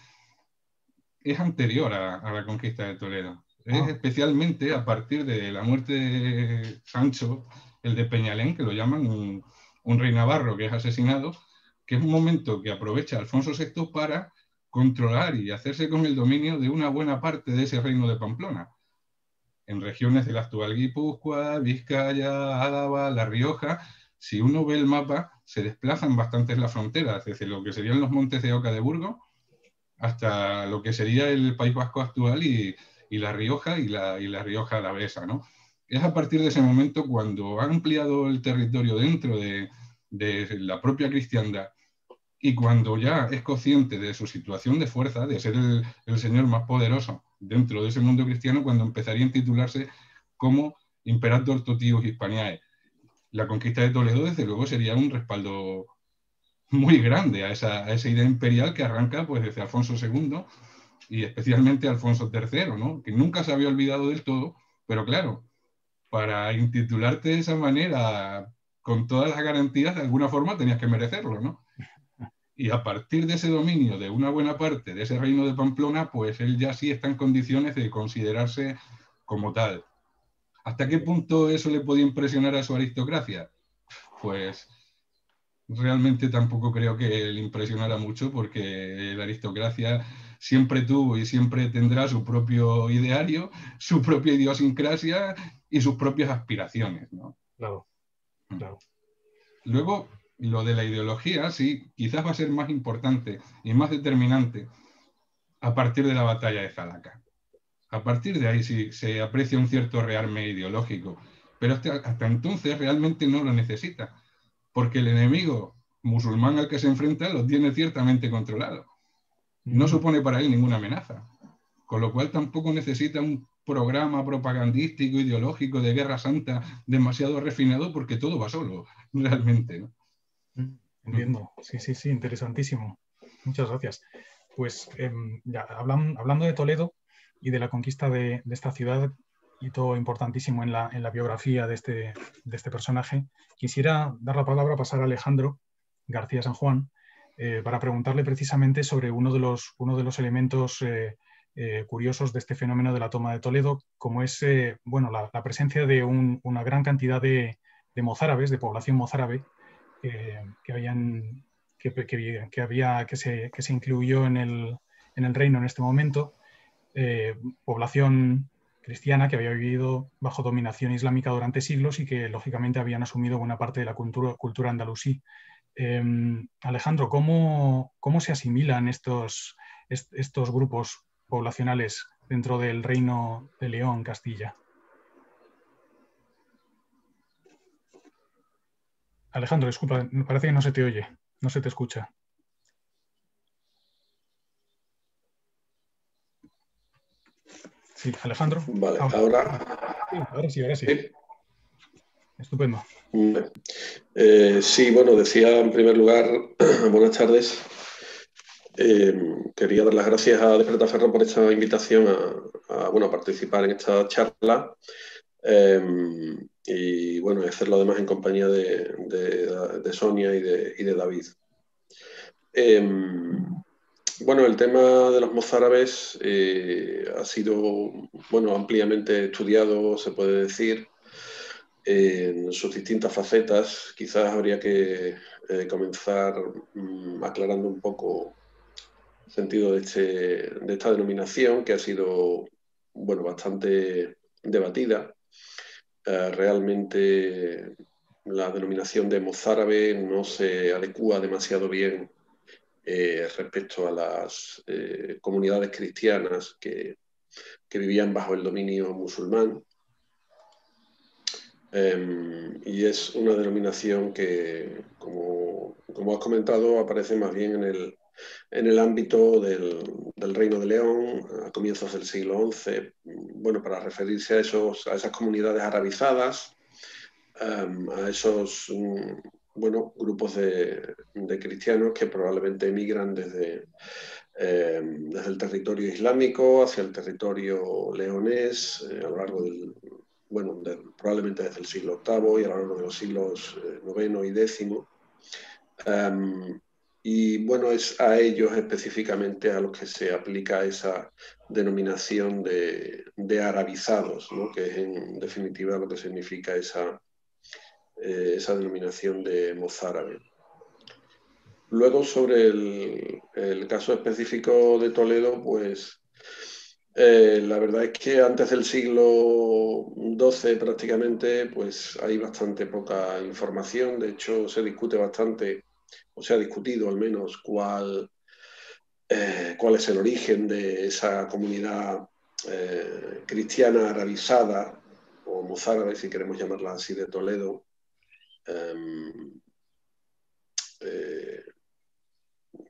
es anterior a, a la conquista de Toledo. Es ah. especialmente a partir de la muerte de Sancho, el de Peñalén, que lo llaman un, un rey navarro que es asesinado, que es un momento que aprovecha Alfonso sexto para controlar y hacerse con el dominio de una buena parte de ese reino de Pamplona, en regiones del actual Guipúzcoa, Vizcaya, Álava, La Rioja. Si uno ve el mapa, se desplazan bastantes las fronteras, desde lo que serían los montes de Oca de Burgos hasta lo que sería el País Vasco actual y, y La Rioja y la, y la Rioja alavesa, ¿no? Es a partir de ese momento cuando ha ampliado el territorio dentro de, de la propia cristiandad y cuando ya es consciente de su situación de fuerza, de ser el, el señor más poderoso dentro de ese mundo cristiano, cuando empezaría a intitularse como Imperator Totius Hispaniae. La conquista de Toledo, desde luego, sería un respaldo muy grande a esa, a esa idea imperial que arranca pues, desde Alfonso segundo y especialmente Alfonso tercero, ¿no? Que nunca se había olvidado del todo, pero claro, para intitularte de esa manera, con todas las garantías, de alguna forma tenías que merecerlo, ¿no? Y a partir de ese dominio de una buena parte de ese reino de Pamplona, pues él ya sí está en condiciones de considerarse como tal. ¿Hasta qué punto eso le podía impresionar a su aristocracia? Pues realmente tampoco creo que le impresionara mucho, porque la aristocracia siempre tuvo y siempre tendrá su propio ideario, su propia idiosincrasia y sus propias aspiraciones, ¿no? Claro, claro. Luego, lo de la ideología, sí, quizás va a ser más importante y más determinante a partir de la batalla de Zalaca. A partir de ahí sí se aprecia un cierto rearme ideológico, pero hasta, hasta entonces realmente no lo necesita, porque el enemigo musulmán al que se enfrenta lo tiene ciertamente controlado. No supone para él ninguna amenaza, con lo cual tampoco necesita un programa propagandístico, ideológico, de guerra santa demasiado refinado, porque todo va solo, realmente, ¿no? Entiendo, sí, sí, sí, interesantísimo. Muchas gracias. Pues eh, ya, hablan, hablando de Toledo y de la conquista de, de esta ciudad, hito importantísimo en la, en la biografía de este, de este personaje, quisiera dar la palabra, pasar a Alejandro García San Juan, eh, para preguntarle precisamente sobre uno de los, uno de los elementos eh, eh, curiosos de este fenómeno de la toma de Toledo, como es eh, bueno, la, la presencia de un, una gran cantidad de, de mozárabes, de población mozárabe, Que, que, habían, que, que, que, había, que, se, que se incluyó en el, en el reino en este momento, eh, población cristiana que había vivido bajo dominación islámica durante siglos y que lógicamente habían asumido buena parte de la cultura, cultura andalusí. Eh, Alejandro, ¿cómo, cómo se asimilan estos, est, estos grupos poblacionales dentro del reino de León, Castilla? Alejandro, disculpa, me parece que no se te oye, no se te escucha. Sí, Alejandro. Vale, ahora. ahora... Sí, ahora sí, ahora sí. ¿Eh? Estupendo. Eh, sí, bueno, decía en primer lugar, buenas tardes. Eh, quería dar las gracias a Despertar Ferran por esta invitación a, a, bueno, a participar en esta charla. Eh, y bueno, y hacerlo además en compañía de, de, de Sonia y de, y de David. Eh, bueno, el tema de los mozárabes eh, ha sido bueno, ampliamente estudiado, se puede decir, eh, en sus distintas facetas. Quizás habría que eh, comenzar mm, aclarando un poco el sentido de, este, de esta denominación, que ha sido bueno, bastante debatida. Eh, realmente la denominación de mozárabe no se adecúa demasiado bien eh, respecto a las eh, comunidades cristianas que, que vivían bajo el dominio musulmán. Eh, y es una denominación que, como, como has comentado, aparece más bien en el, en el ámbito del, del Reino de León a comienzos del siglo once, bueno, para referirse a, esos, a esas comunidades arabizadas, um, a esos um, bueno, grupos de, de cristianos que probablemente emigran desde, eh, desde el territorio islámico hacia el territorio leonés eh, a lo largo del... bueno, de, probablemente desde el siglo octavo y a lo largo de los siglos noveno y décimo. Um, y bueno, es a ellos específicamente a los que se aplica esa denominación de, de arabizados, ¿no? Que es en definitiva lo que significa esa, eh, esa denominación de mozárabe. Luego, sobre el, el caso específico de Toledo, pues... Eh, la verdad es que antes del siglo doce prácticamente pues hay bastante poca información. De hecho, se discute bastante, o se ha discutido al menos, cuál, eh, cuál es el origen de esa comunidad eh, cristiana arabizada, o mozárabe, si queremos llamarla así, de Toledo. Eh, eh,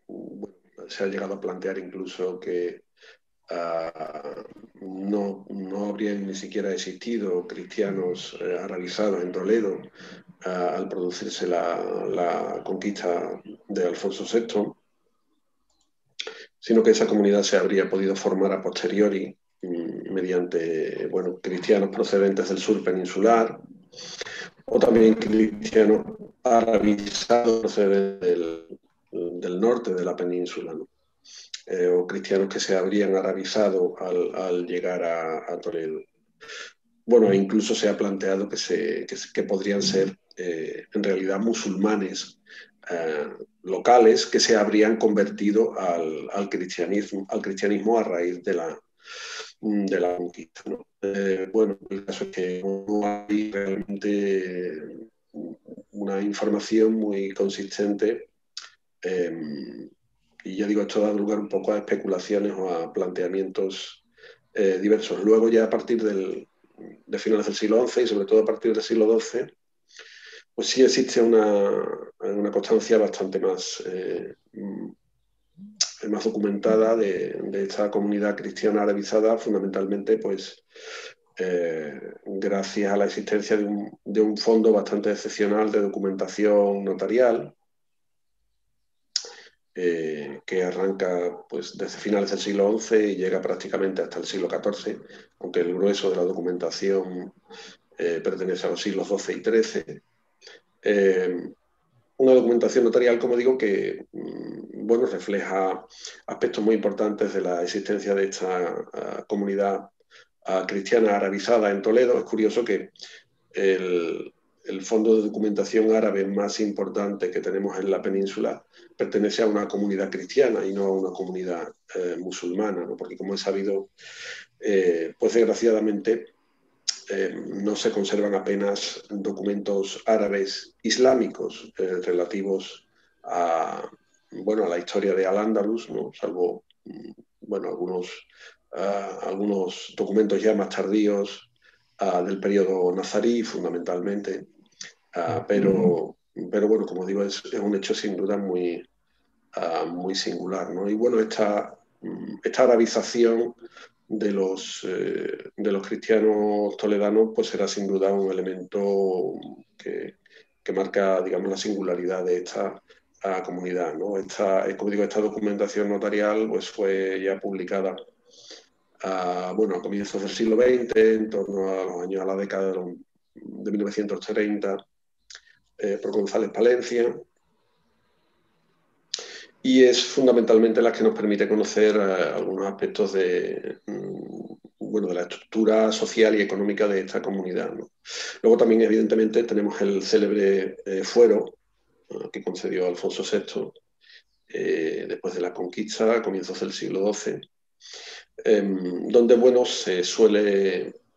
bueno, se ha llegado a plantear incluso que Uh, no, no habrían ni siquiera existido cristianos eh, arabizados en Toledo uh, al producirse la, la conquista de Alfonso sexto, sino que esa comunidad se habría podido formar a posteriori mm, mediante bueno, cristianos procedentes del sur peninsular o también cristianos arabizados procedentes del, del norte de la península, ¿no? Eh, o cristianos que se habrían arabizado al, al llegar a, a Toledo. Bueno, incluso se ha planteado que, se, que, que podrían ser eh, en realidad musulmanes eh, locales que se habrían convertido al, al, cristianismo, al cristianismo a raíz de la, de la conquista, ¿no? Eh, bueno, el caso es que no hay realmente una información muy consistente. Eh, Y ya digo, esto da lugar un poco a especulaciones o a planteamientos eh, diversos. Luego ya a partir del, de finales del siglo once y sobre todo a partir del siglo doce, pues sí existe una, una constancia bastante más, eh, más documentada de, de esta comunidad cristiana arabizada, fundamentalmente pues, eh, gracias a la existencia de un, de un fondo bastante excepcional de documentación notarial, Eh, que arranca pues, desde finales del siglo once y llega prácticamente hasta el siglo catorce, aunque el grueso de la documentación eh, pertenece a los siglos doce y trece. Eh, una documentación notarial, como digo, que bueno, refleja aspectos muy importantes de la existencia de esta uh, comunidad uh, cristiana arabizada en Toledo. Es curioso que el... El fondo de documentación árabe más importante que tenemos en la península pertenece a una comunidad cristiana y no a una comunidad eh, musulmana, ¿no? Porque como he sabido, eh, pues desgraciadamente eh, no se conservan apenas documentos árabes islámicos eh, relativos a, bueno, a la historia de Al-Ándalus, ¿no? Salvo bueno, algunos, uh, algunos documentos ya más tardíos uh, del periodo nazarí, fundamentalmente. Uh, pero, pero bueno, como digo, es, es un hecho sin duda muy, uh, muy singular, ¿no? Y bueno, esta, esta arabización de los, eh, de los cristianos toledanos pues será sin duda un elemento que, que marca, digamos, la singularidad de esta uh, comunidad, ¿no? Esta, como digo, esta documentación notarial pues fue ya publicada a, bueno, a comienzos del siglo veinte, en torno a los años, a la década de, los, de mil novecientos treinta, Eh, por González Palencia, y es fundamentalmente la que nos permite conocer eh, algunos aspectos de, mm, bueno, de la estructura social y económica de esta comunidad, ¿no? Luego también, evidentemente, tenemos el célebre eh, fuero eh, que concedió Alfonso sexto eh, después de la conquista a comienzos del siglo doce, eh, donde bueno, se suele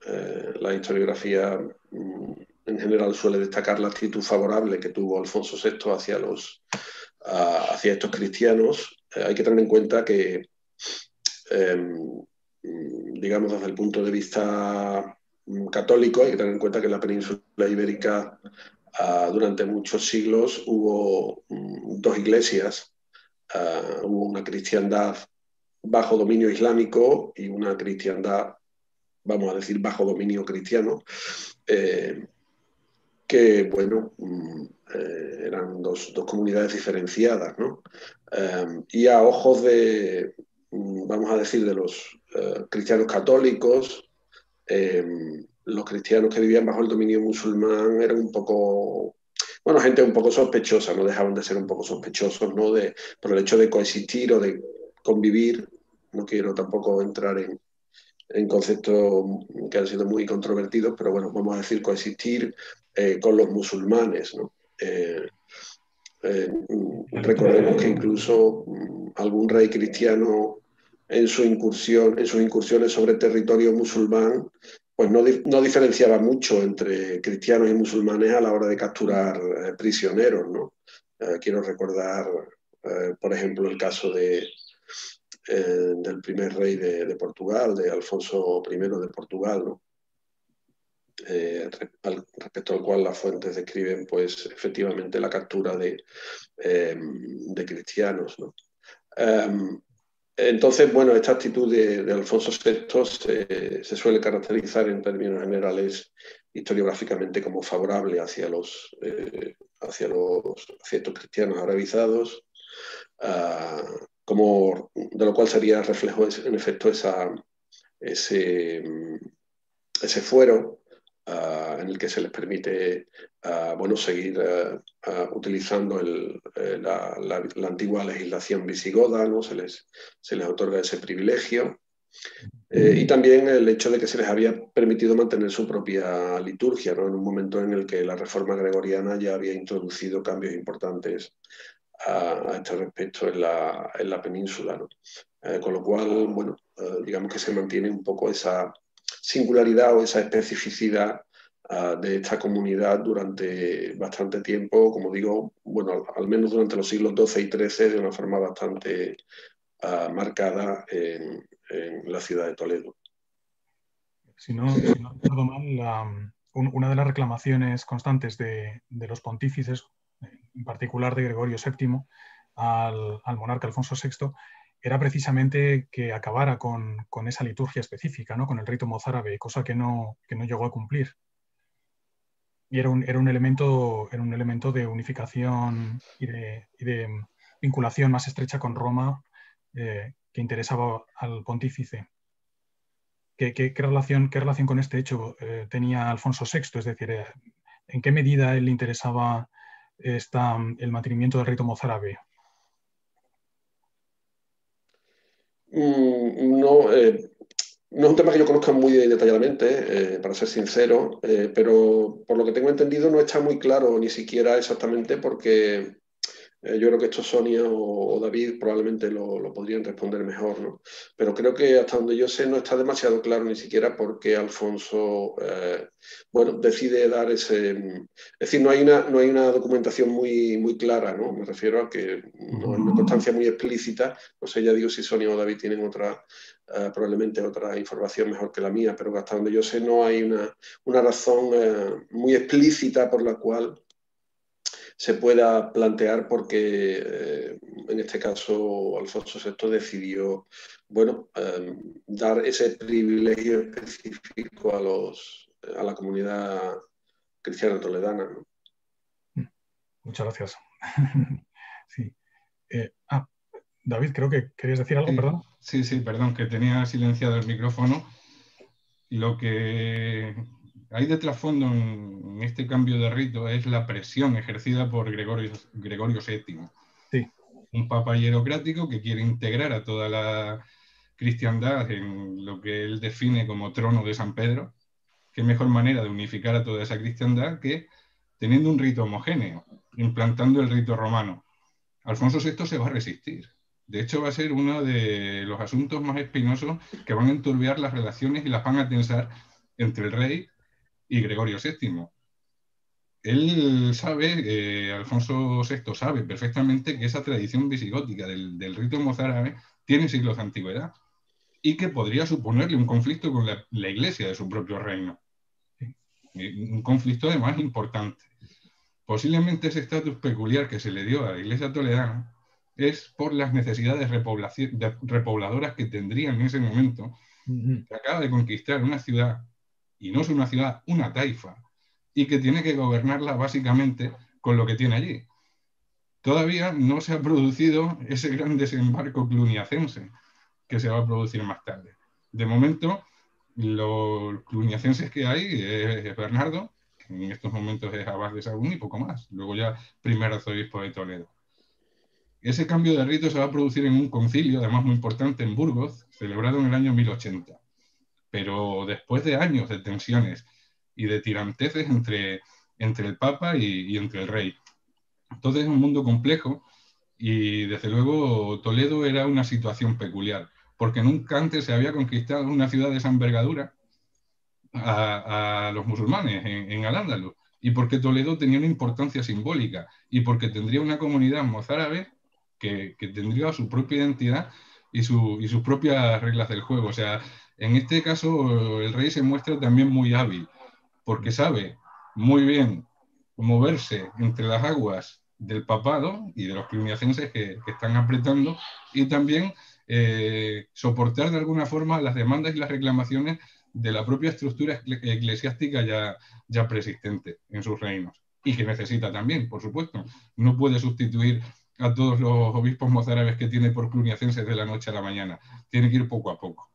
eh, la historiografía en general suele destacar la actitud favorable que tuvo Alfonso sexto hacia, los, a, hacia estos cristianos. Eh, hay que tener en cuenta que, eh, digamos, desde el punto de vista católico, hay que tener en cuenta que en la península ibérica uh, durante muchos siglos hubo um, dos iglesias, uh, hubo una cristiandad bajo dominio islámico y una cristiandad, vamos a decir, bajo dominio cristiano, eh, que, bueno, um, eh, eran dos, dos comunidades diferenciadas, ¿no? Um, y a ojos de, um, vamos a decir, de los uh, cristianos católicos, Eh, los cristianos que vivían bajo el dominio musulmán eran un poco, bueno, gente un poco sospechosa, no dejaban de ser un poco sospechosos, ¿no? De, por el hecho de coexistir o de convivir. No quiero tampoco entrar en, en conceptos que han sido muy controvertidos, pero bueno, vamos a decir coexistir eh, con los musulmanes, ¿no? Eh, eh, recordemos que incluso algún rey cristiano en su incursión, en sus incursiones sobre territorio musulmán, pues no, no diferenciaba mucho entre cristianos y musulmanes a la hora de capturar eh, prisioneros, ¿no? Eh, quiero recordar, eh, por ejemplo, el caso de, eh, del primer rey de, de Portugal, de Alfonso primero de Portugal, ¿no? Eh, al, respecto al cual las fuentes describen, pues, efectivamente la captura de, eh, de cristianos, ¿no? Um, Entonces, bueno, esta actitud de, de Alfonso sexto se, se suele caracterizar en términos generales historiográficamente como favorable hacia los, eh, hacia los hacia estos cristianos arabizados, uh, como, de lo cual sería reflejo en efecto esa, ese, ese fuero uh, en el que se les permite uh, bueno, seguir uh, Uh, utilizando el, eh, la, la, la antigua legislación visigoda, ¿no? se, les, se les otorga ese privilegio, eh, y también el hecho de que se les había permitido mantener su propia liturgia, ¿no? En un momento en el que la reforma gregoriana ya había introducido cambios importantes a, a este respecto en la, en la península, ¿no? Eh, con lo cual, bueno, eh, digamos que se mantiene un poco esa singularidad o esa especificidad de esta comunidad durante bastante tiempo, como digo, bueno, al menos durante los siglos doce y trece, de una forma bastante uh, marcada en, en la ciudad de Toledo. Si no, si no recuerdo mal, la, un, una de las reclamaciones constantes de, de los pontífices, en particular de Gregorio séptimo, al, al monarca Alfonso sexto, era precisamente que acabara con, con esa liturgia específica, ¿no? Con el rito mozárabe, cosa que no, que no llegó a cumplir. Y era un, era un elemento, era un elemento de unificación y de, y de vinculación más estrecha con Roma, eh, que interesaba al pontífice. ¿Qué, qué, qué, relación, qué relación con este hecho eh, tenía Alfonso sexto? Es decir, eh, ¿en qué medida él le interesaba esta, el mantenimiento del rito mozárabe? Mm, no... Eh... No es un tema que yo conozca muy detalladamente, eh, para ser sincero, eh, pero por lo que tengo entendido no está muy claro ni siquiera exactamente, porque eh, yo creo que esto Sonia o, o David probablemente lo, lo podrían responder mejor, ¿no? Pero creo que hasta donde yo sé no está demasiado claro ni siquiera por qué Alfonso eh, bueno, decide dar ese... Es decir, no hay una, no hay una documentación muy, muy clara, ¿no? Me refiero a que no hay una constancia muy explícita. No sé, ya digo, si Sonia o David tienen otra... Uh, probablemente otra información mejor que la mía, pero hasta donde yo sé no hay una, una razón uh, muy explícita por la cual se pueda plantear porque eh, en este caso Alfonso sexto decidió, bueno, um, dar ese privilegio específico a, los, a la comunidad cristiana toledana, ¿no? Muchas gracias. Sí. Eh, ah. David, creo que querías decir algo, ¿verdad? Sí, sí, perdón, que tenía silenciado el micrófono. Lo que hay de trasfondo en este cambio de rito es la presión ejercida por Gregorio, Gregorio séptimo. Sí. Un papa hierocrático que quiere integrar a toda la cristiandad en lo que él define como trono de San Pedro. Qué mejor manera de unificar a toda esa cristiandad que teniendo un rito homogéneo, implantando el rito romano. Alfonso sexto se va a resistir. De hecho, va a ser uno de los asuntos más espinosos que van a enturbiar las relaciones y las van a tensar entre el rey y Gregorio séptimo. Él sabe, eh, Alfonso sexto sabe perfectamente que esa tradición visigótica del, del rito mozárabe tiene siglos de antigüedad y que podría suponerle un conflicto con la, la Iglesia de su propio reino. Un conflicto además importante. Posiblemente ese estatus peculiar que se le dio a la Iglesia toledana es por las necesidades de repobladoras que tendría en ese momento. Uh-huh. Que acaba de conquistar una ciudad, y no es una ciudad, una taifa, y que tiene que gobernarla básicamente con lo que tiene allí. Todavía no se ha producido ese gran desembarco cluniacense que se va a producir más tarde. De momento, los cluniacenses que hay es Bernardo, que en estos momentos es abad de Sahagún, y poco más. Luego ya primer arzobispo de Toledo. Ese cambio de rito se va a producir en un concilio, además muy importante, en Burgos, celebrado en el año mil ochenta. Pero después de años de tensiones y de tiranteces entre, entre el Papa y, y entre el rey. Entonces es un mundo complejo y, desde luego, Toledo era una situación peculiar, porque nunca antes se había conquistado una ciudad de esa envergadura a, a los musulmanes en, en Al-Ándalus, y porque Toledo tenía una importancia simbólica y porque tendría una comunidad mozárabe que, que tendría su propia identidad y, su, y sus propias reglas del juego. O sea, en este caso el rey se muestra también muy hábil, porque sabe muy bien moverse entre las aguas del papado y de los cluniacenses que, que están apretando, y también eh, soportar de alguna forma las demandas y las reclamaciones de la propia estructura eclesiástica ya, ya preexistente en sus reinos, y que necesita también, por supuesto. No puede sustituir a todos los obispos mozárabes que tiene por cluniacenses de la noche a la mañana. Tiene que ir poco a poco.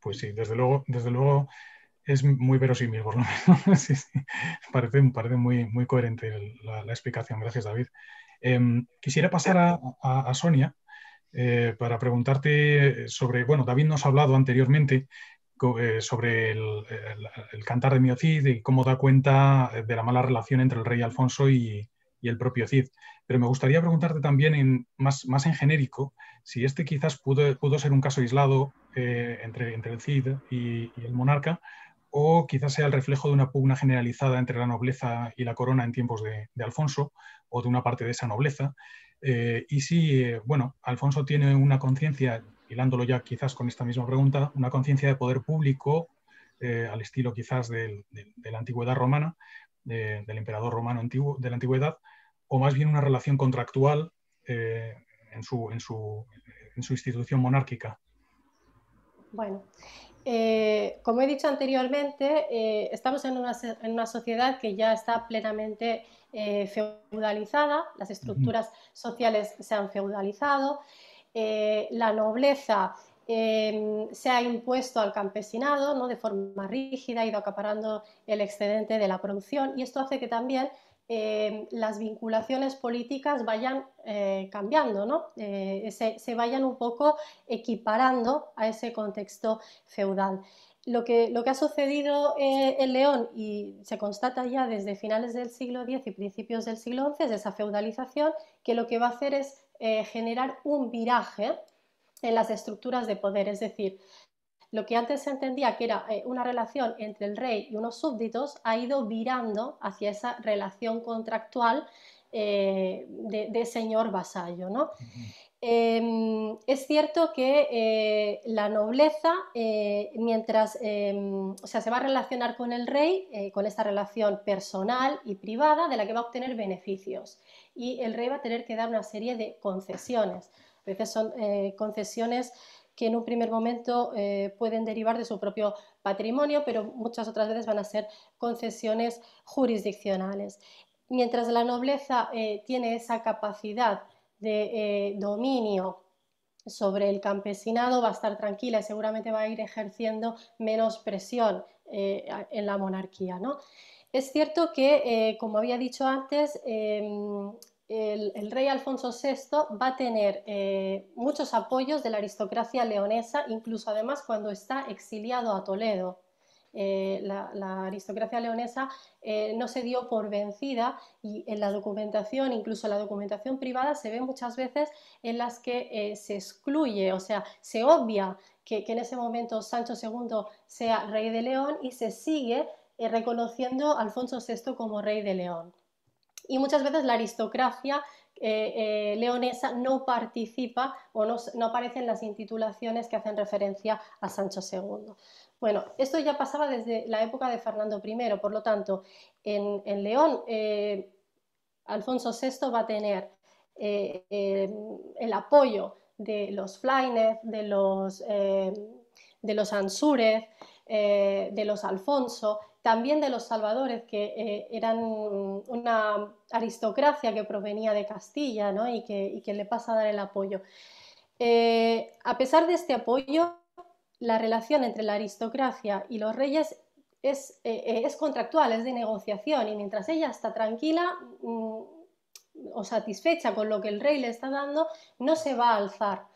Pues sí, desde luego... Desde luego... es muy verosímil, por lo menos. Sí, sí. Parece, parece muy, muy coherente la, la explicación. Gracias, David. Eh, quisiera pasar a, a, a Sonia eh, para preguntarte sobre... Bueno, David nos ha hablado anteriormente eh, sobre el, el, el Cantar de Mio Cid y cómo da cuenta de la mala relación entre el rey Alfonso y, y el propio Cid. Pero me gustaría preguntarte también, en, más, más en genérico, si este quizás pudo, pudo ser un caso aislado eh, entre, entre el Cid y, y el monarca, o quizás sea el reflejo de una pugna generalizada entre la nobleza y la corona en tiempos de, de Alfonso, o de una parte de esa nobleza. Eh, y si, eh, bueno, Alfonso tiene una conciencia, hilándolo ya quizás con esta misma pregunta, una conciencia de poder público, eh, al estilo quizás del, del, de la antigüedad romana, de, del emperador romano antiguo, de la antigüedad, o más bien una relación contractual eh, en, su, en, su, en su institución monárquica. Bueno... Eh, como he dicho anteriormente, eh, estamos en una, en una sociedad que ya está plenamente eh, feudalizada, las estructuras sociales se han feudalizado, eh, la nobleza eh, se ha impuesto al campesinado, ¿no?, de forma rígida, ha ido acaparando el excedente de la producción, y esto hace que también eh, las vinculaciones políticas vayan eh, cambiando, ¿no? Eh, se, se vayan un poco equiparando a ese contexto feudal. Lo que, lo que ha sucedido eh, en León, y se constata ya desde finales del siglo diez y principios del siglo once, es esa feudalización que lo que va a hacer es eh, generar un viraje en las estructuras de poder, es decir, lo que antes se entendía que era una relación entre el rey y unos súbditos ha ido virando hacia esa relación contractual eh, de, de señor vasallo, ¿no? Uh-huh. Eh, es cierto que eh, la nobleza, eh, mientras eh, o sea, se va a relacionar con el rey, eh, con esta relación personal y privada de la que va a obtener beneficios, y el rey va a tener que dar una serie de concesiones. A veces son eh, concesiones que en un primer momento eh, pueden derivar de su propio patrimonio, pero muchas otras veces van a ser concesiones jurisdiccionales. Mientras la nobleza eh, tiene esa capacidad de eh, dominio sobre el campesinado, va a estar tranquila y seguramente va a ir ejerciendo menos presión eh, en la monarquía, ¿no? Es cierto que, eh, como había dicho antes, eh, El, el rey Alfonso sexto va a tener eh, muchos apoyos de la aristocracia leonesa, incluso además cuando está exiliado a Toledo. eh, la, la aristocracia leonesa eh, no se dio por vencida, y en la documentación, incluso en la documentación privada, se ve muchas veces en las que eh, se excluye, o sea, se obvia que, que en ese momento Sancho segundo sea rey de León y se sigue eh, reconociendo a Alfonso sexto como rey de León. Y muchas veces la aristocracia Eh, eh, leonesa no participa o no, no aparece en las intitulaciones que hacen referencia a Sancho segundo. Bueno, esto ya pasaba desde la época de Fernando primero, por lo tanto, en, en León eh, Alfonso sexto va a tener eh, eh, el apoyo de los Flaínez, de los, eh, de los Ansúrez, eh, de los Alfonso, también de los Salvadores, que eh, eran una aristocracia que provenía de Castilla, ¿no? y, que, y que le pasa a dar el apoyo. Eh, a pesar de este apoyo, la relación entre la aristocracia y los reyes es, eh, es contractual, es de negociación, y mientras ella está tranquila mm, o satisfecha con lo que el rey le está dando, no se va a alzar.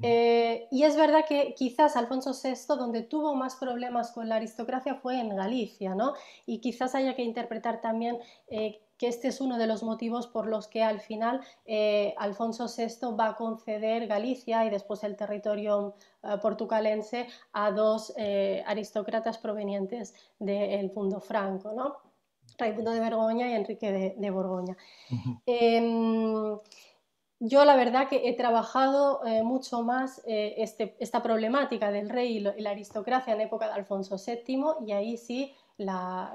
Eh, y es verdad que quizás Alfonso sexto, donde tuvo más problemas con la aristocracia, fue en Galicia, ¿no? Y quizás haya que interpretar también eh, que este es uno de los motivos por los que al final eh, Alfonso sexto va a conceder Galicia y después el territorio eh, portucalense a dos eh, aristócratas provenientes del mundo franco, ¿no? Raimundo de Borgoña y Enrique de, de Borgoña. Uh-huh. eh, Yo la verdad que he trabajado eh, mucho más eh, este, esta problemática del rey y, lo, y la aristocracia en época de Alfonso séptimo, y ahí sí la,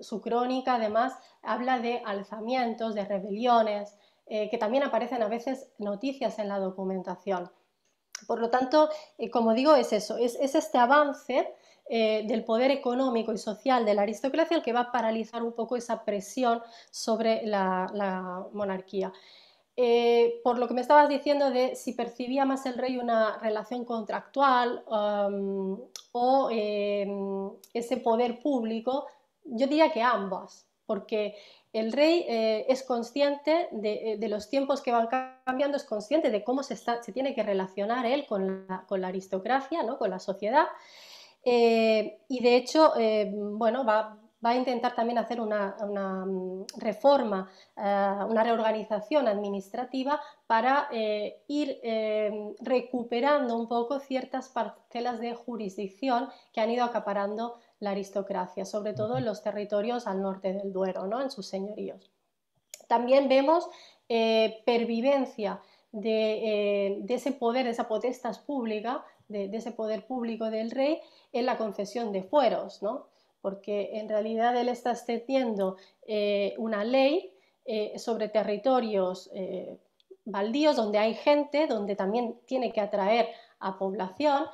su crónica además habla de alzamientos, de rebeliones, eh, que también aparecen a veces noticias en la documentación. Por lo tanto, eh, como digo, es eso, es, es este avance Eh, del poder económico y social de la aristocracia el que va a paralizar un poco esa presión sobre la, la monarquía. Eh, por lo que me estabas diciendo de si percibía más el rey una relación contractual um, o eh, ese poder público, yo diría que ambas, porque el rey eh, es consciente de, de los tiempos que van cambiando, es consciente de cómo se, está, se tiene que relacionar él con la, con la aristocracia, ¿no? Con la sociedad, eh, y de hecho, eh, bueno, va... va a intentar también hacer una, una reforma, una reorganización administrativa para eh, ir eh, recuperando un poco ciertas parcelas de jurisdicción que han ido acaparando la aristocracia, sobre todo en los territorios al norte del Duero, ¿no? En sus señoríos. También vemos eh, pervivencia de, eh, de ese poder, de esa potestad pública, de, de ese poder público del rey en la concesión de fueros, ¿no? Porque en realidad él está extendiendo eh, una ley eh, sobre territorios eh, baldíos, donde hay gente, donde también tiene que atraer a población,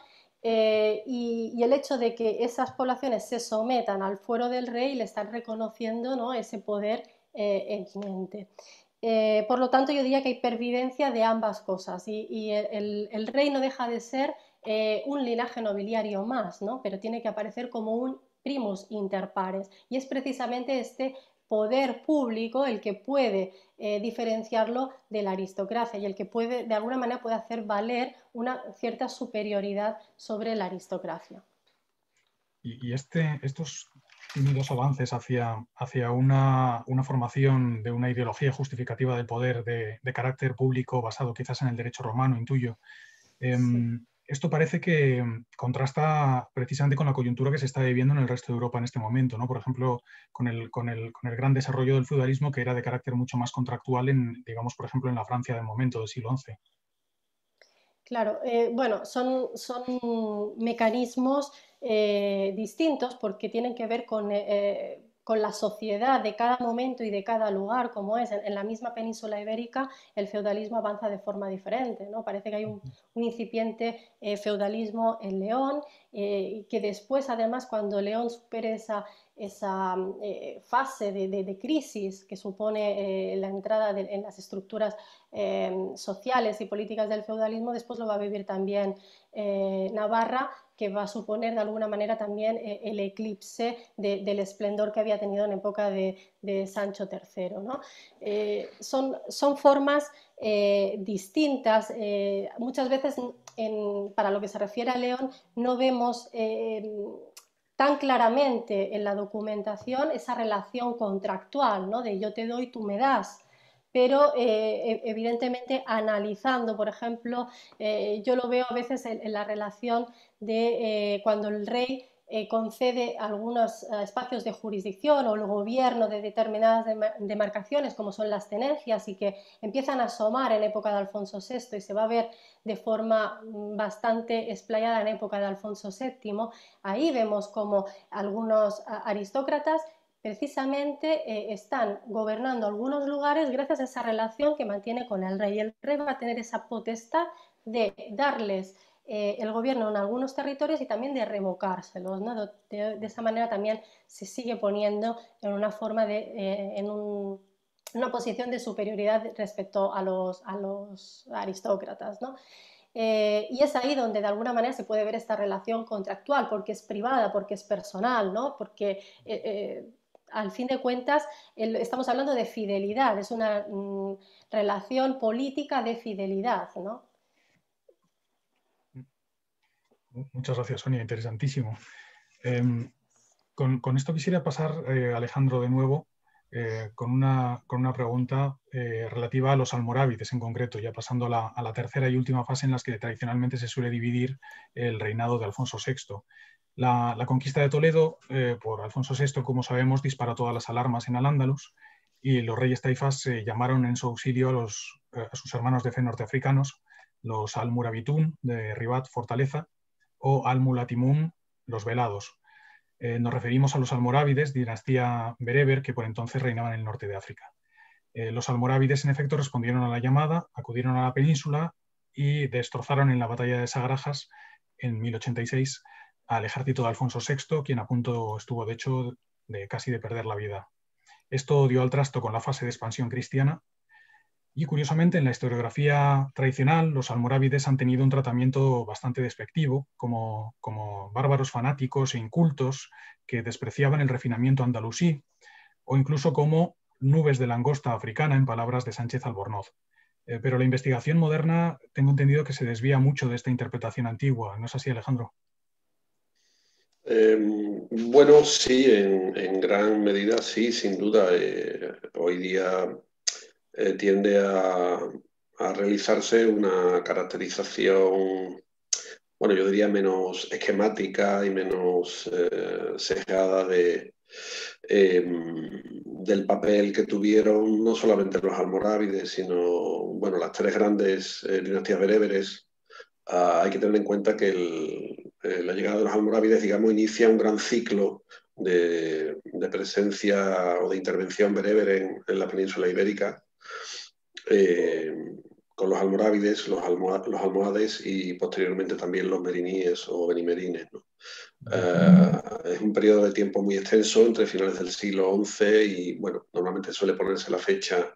eh, y, y el hecho de que esas poblaciones se sometan al fuero del rey le están reconociendo, ¿no? Ese poder eh, eminente. Eh, por lo tanto, yo diría que hay pervivencia de ambas cosas, y, y el, el rey no deja de ser eh, un linaje nobiliario más, ¿no? Pero tiene que aparecer como un primus inter pares, y es precisamente este poder público el que puede eh, diferenciarlo de la aristocracia y el que puede, de alguna manera, puede hacer valer una cierta superioridad sobre la aristocracia. Y, y este, estos tímidos avances hacia, hacia una, una formación de una ideología justificativa del poder de, de carácter público basado quizás en el derecho romano, intuyo, eh, sí. Esto parece que contrasta precisamente con la coyuntura que se está viviendo en el resto de Europa en este momento, ¿no? Por ejemplo, con el, con el, con el gran desarrollo del feudalismo, que era de carácter mucho más contractual, en, digamos, por ejemplo, en la Francia del momento, del siglo once. Claro, eh, bueno, son, son mecanismos eh, distintos, porque tienen que ver con... Eh, con la sociedad de cada momento y de cada lugar, como es. En, en la misma península ibérica el feudalismo avanza de forma diferente, ¿no? Parece que hay un, un incipiente eh, feudalismo en León, eh, que después, además, cuando León supere esa, esa eh, fase de, de, de crisis que supone eh, la entrada de, en las estructuras eh, sociales y políticas del feudalismo, después lo va a vivir también eh, Navarra, que va a suponer de alguna manera también el eclipse de, del esplendor que había tenido en época de, de Sancho tercero, ¿no? Eh, son, son formas eh, distintas. Eh, muchas veces, en, para lo que se refiere a León, no vemos eh, tan claramente en la documentación esa relación contractual, ¿no? De yo te doy, tú me das. Pero eh, evidentemente analizando, por ejemplo, eh, yo lo veo a veces en, en la relación de eh, cuando el rey eh, concede algunos eh, espacios de jurisdicción o el gobierno de determinadas demarcaciones, como son las tenencias, y que empiezan a asomar en época de Alfonso sexto y se va a ver de forma bastante explayada en época de Alfonso séptimo, ahí vemos como algunos aristócratas precisamente eh, están gobernando algunos lugares gracias a esa relación que mantiene con el rey. El rey va a tener esa potestad de darles eh, el gobierno en algunos territorios y también de revocárselos, ¿no? De, de esa manera también se sigue poniendo en una forma de, eh, en un, una posición de superioridad respecto a los, a los aristócratas, ¿no? Eh, y es ahí donde de alguna manera se puede ver esta relación contractual, porque es privada, porque es personal, ¿no? Porque eh, eh, al fin de cuentas, el, estamos hablando de fidelidad, es una mm, relación política de fidelidad, ¿no? Muchas gracias, Sonia, interesantísimo. Eh, con, con esto quisiera pasar, eh, Alejandro, de nuevo, eh, con, una, con una pregunta eh, relativa a los almorávides en concreto, ya pasando a la, a la tercera y última fase en las que tradicionalmente se suele dividir el reinado de Alfonso sexto. La, la conquista de Toledo eh, por Alfonso sexto, como sabemos, disparó todas las alarmas en Al-Ándalus y los reyes taifas eh, llamaron en su auxilio a, los, eh, a sus hermanos de fe norteafricanos, los Al-Murabitún de Ribat, Fortaleza, o Al-Mulatimún, los Velados. Eh, nos referimos a los almorávides, dinastía bereber, que por entonces reinaban en el norte de África. Eh, los almorávides, en efecto, respondieron a la llamada, acudieron a la península y destrozaron en la batalla de Sagrajas en mil ochenta y seis al ejército de Alfonso sexto, quien a punto estuvo, de hecho, de casi de perder la vida. Esto dio al trasto con la fase de expansión cristiana y, curiosamente, en la historiografía tradicional, los almorávides han tenido un tratamiento bastante despectivo, como, como bárbaros fanáticos e incultos que despreciaban el refinamiento andalusí, o incluso como nubes de langosta africana, en palabras de Sánchez Albornoz. Eh, pero la investigación moderna, tengo entendido que se desvía mucho de esta interpretación antigua. ¿No es así, Alejandro? Eh, bueno, sí, en, en gran medida sí, sin duda. Eh, hoy día eh, tiende a, a realizarse una caracterización, bueno, yo diría menos esquemática y menos eh, sesgada de, eh, del papel que tuvieron no solamente los almorávides, sino, bueno, las tres grandes eh, dinastías bereberes. Uh, hay que tener en cuenta que el, eh, la llegada de los almorávides, digamos, inicia un gran ciclo de, de presencia o de intervención bereber en, en la península ibérica, eh, con los almorávides, los, almoha, los almohades y posteriormente también los meriníes o benimerines, ¿no? Uh, es un periodo de tiempo muy extenso, entre finales del siglo once y, bueno, normalmente suele ponerse la fecha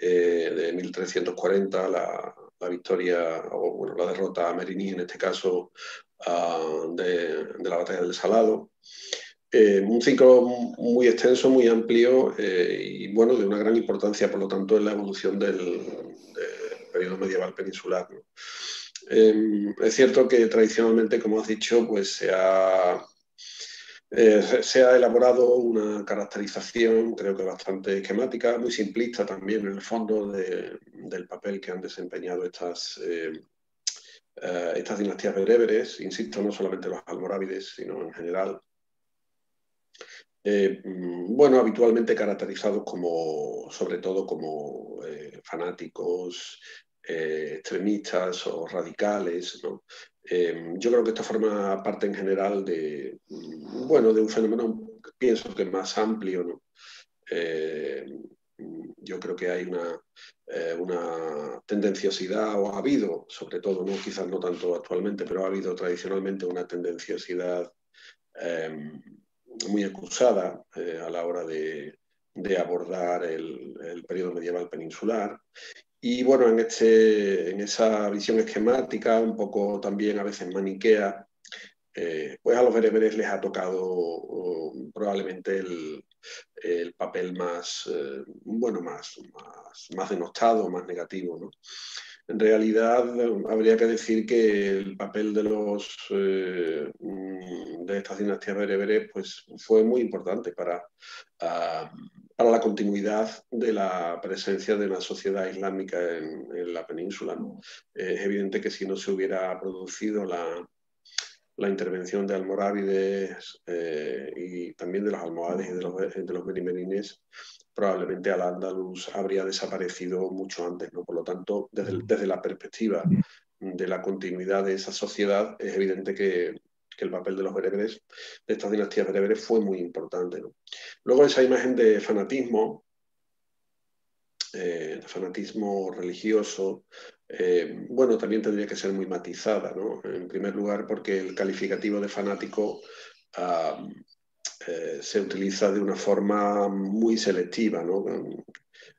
eh, de mil trescientos cuarenta, la... la victoria, o bueno, la derrota a Meriní, en este caso, uh, de, de la batalla del Salado. Eh, un ciclo muy extenso, muy amplio eh, y, bueno, de una gran importancia, por lo tanto, en la evolución del, del periodo medieval peninsular, ¿no? Eh, es cierto que tradicionalmente, como has dicho, pues se ha, eh, se ha elaborado una caracterización, creo que bastante esquemática, muy simplista también, en el fondo, de del papel que han desempeñado estas, eh, uh, estas dinastías bereberes, insisto, no solamente los almorávides, sino en general, eh, bueno, habitualmente caracterizados como, sobre todo como eh, fanáticos, eh, extremistas o radicales, ¿no? Eh, yo creo que esto forma parte en general de, bueno, de un fenómeno, pienso que más amplio, ¿no? Eh, yo creo que hay una, eh, una tendenciosidad, o ha habido, sobre todo, ¿no? Quizás no tanto actualmente, pero ha habido tradicionalmente una tendenciosidad eh, muy acusada eh, a la hora de, de abordar el, el periodo medieval peninsular. Y bueno, en, este, en esa visión esquemática, un poco también a veces maniquea, Eh, pues a los bereberes les ha tocado oh, probablemente el, el papel más, eh, bueno, más, más, más denostado, más negativo, ¿no? En realidad, habría que decir que el papel de los eh, de estas dinastías bereberes pues, fue muy importante para, a, para la continuidad de la presencia de una sociedad islámica en, en la península, ¿no? Eh, es evidente que si no se hubiera producido la, la intervención de almorávides eh, y también de los almohades y de los, de los benimerines, probablemente Al-Ándalus habría desaparecido mucho antes, ¿no? Por lo tanto, desde, el, desde la perspectiva de la continuidad de esa sociedad, es evidente que, que el papel de los bereberes, de estas dinastías bereberes, fue muy importante, ¿no? Luego, esa imagen de fanatismo, eh, de fanatismo religioso, eh, bueno, también tendría que ser muy matizada, ¿no? En primer lugar, porque el calificativo de fanático Uh, Eh, se utiliza de una forma muy selectiva, ¿no?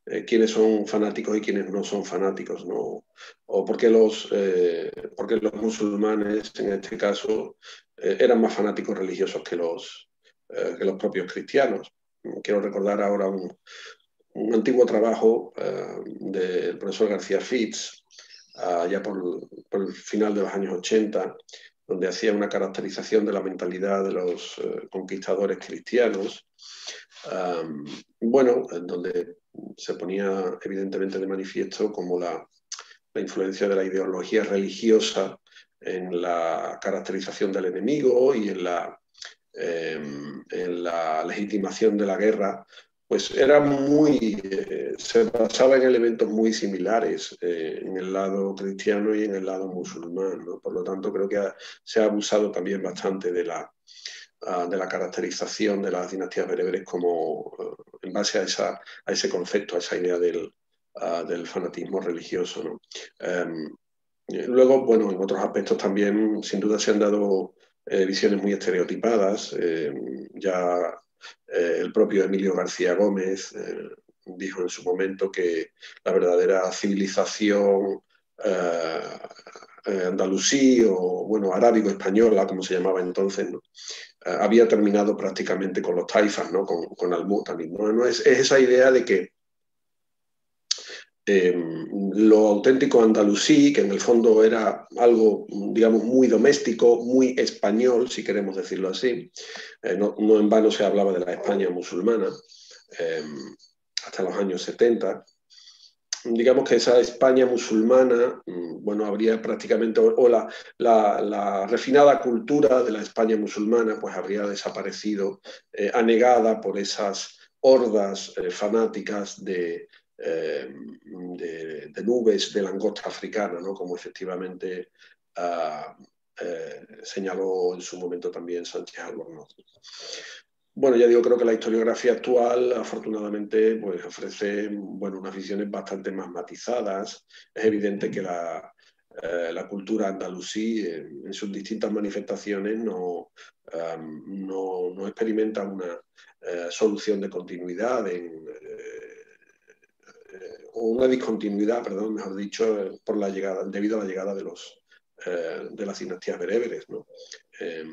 Eh, quiénes son fanáticos y quiénes no son fanáticos, ¿no? O porque los, eh, porque los musulmanes, en este caso, eh, eran más fanáticos religiosos que los, eh, que los propios cristianos. Quiero recordar ahora un, un antiguo trabajo eh, del profesor García Fitz, eh, ya por, por el final de los años ochenta, donde hacía una caracterización de la mentalidad de los eh, conquistadores cristianos, um, bueno, donde se ponía evidentemente de manifiesto como la, la influencia de la ideología religiosa en la caracterización del enemigo y en la, eh, en la legitimación de la guerra, pues era muy, eh, se basaba en elementos muy similares eh, en el lado cristiano y en el lado musulmán, ¿no? Por lo tanto, creo que ha, se ha abusado también bastante de la, uh, de la caracterización de las dinastías bereberes como uh, en base a, esa, a ese concepto, a esa idea del, uh, del fanatismo religioso, ¿no? Um, luego, bueno, en otros aspectos también, sin duda, se han dado eh, visiones muy estereotipadas, eh, ya... Eh, el propio Emilio García Gómez eh, dijo en su momento que la verdadera civilización eh, andalusí o, bueno, arábigo-española, como se llamaba entonces, ¿no? eh, había terminado prácticamente con los taifas, ¿no? con, con al-Mu'tanim, ¿no? No es, es esa idea de que Eh, lo auténtico andalusí, que en el fondo era algo, digamos, muy doméstico, muy español, si queremos decirlo así. Eh, no, no en vano se hablaba de la España musulmana eh, hasta los años setenta. Digamos que esa España musulmana, bueno, habría prácticamente, o la, la, la refinada cultura de la España musulmana, pues habría desaparecido, eh, anegada por esas hordas eh, fanáticas de... Eh, de, de nubes de langosta africana, ¿no? Como efectivamente uh, eh, señaló en su momento también Sánchez Albornoz. Bueno, ya digo, creo que la historiografía actual, afortunadamente, pues, ofrece, bueno, unas visiones bastante más matizadas. Es evidente que la, eh, la cultura andalusí, eh, en sus distintas manifestaciones, no, um, no, no experimenta una eh, solución de continuidad en... Eh, o una discontinuidad, perdón, mejor dicho, por la llegada, debido a la llegada de, los, eh, de las dinastías bereberes, ¿no? Eh,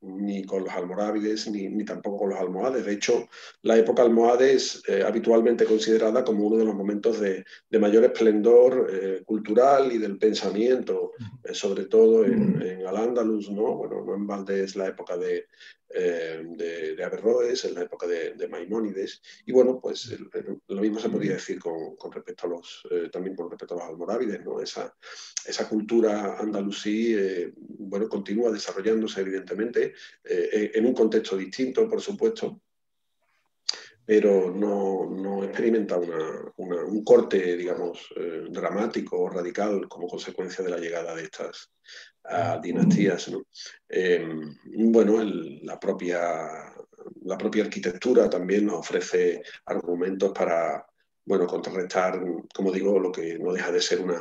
ni con los almorávides, ni, ni tampoco con los almohades. De hecho, la época almohade es eh, habitualmente considerada como uno de los momentos de, de mayor esplendor eh, cultural y del pensamiento, eh, sobre todo en, en Al-Ándalus, ¿no? Bueno, no en balde es la época de, eh, de, de Averroes, es la época de, de Maimónides, y bueno, pues el, el, lo mismo se podría decir con, con respecto a los, eh, también con respecto a los almorávides, ¿no? Esa, esa cultura andalusí, eh, bueno, continúa desarrollándose evidentemente, Eh, en un contexto distinto, por supuesto, pero no, no experimenta una, una, un corte, digamos, eh, dramático o radical como consecuencia de la llegada de estas uh, dinastías, ¿no? Eh, bueno, el, la, propia, la propia arquitectura también nos ofrece argumentos para, bueno, contrarrestar, como digo, lo que no deja de ser una...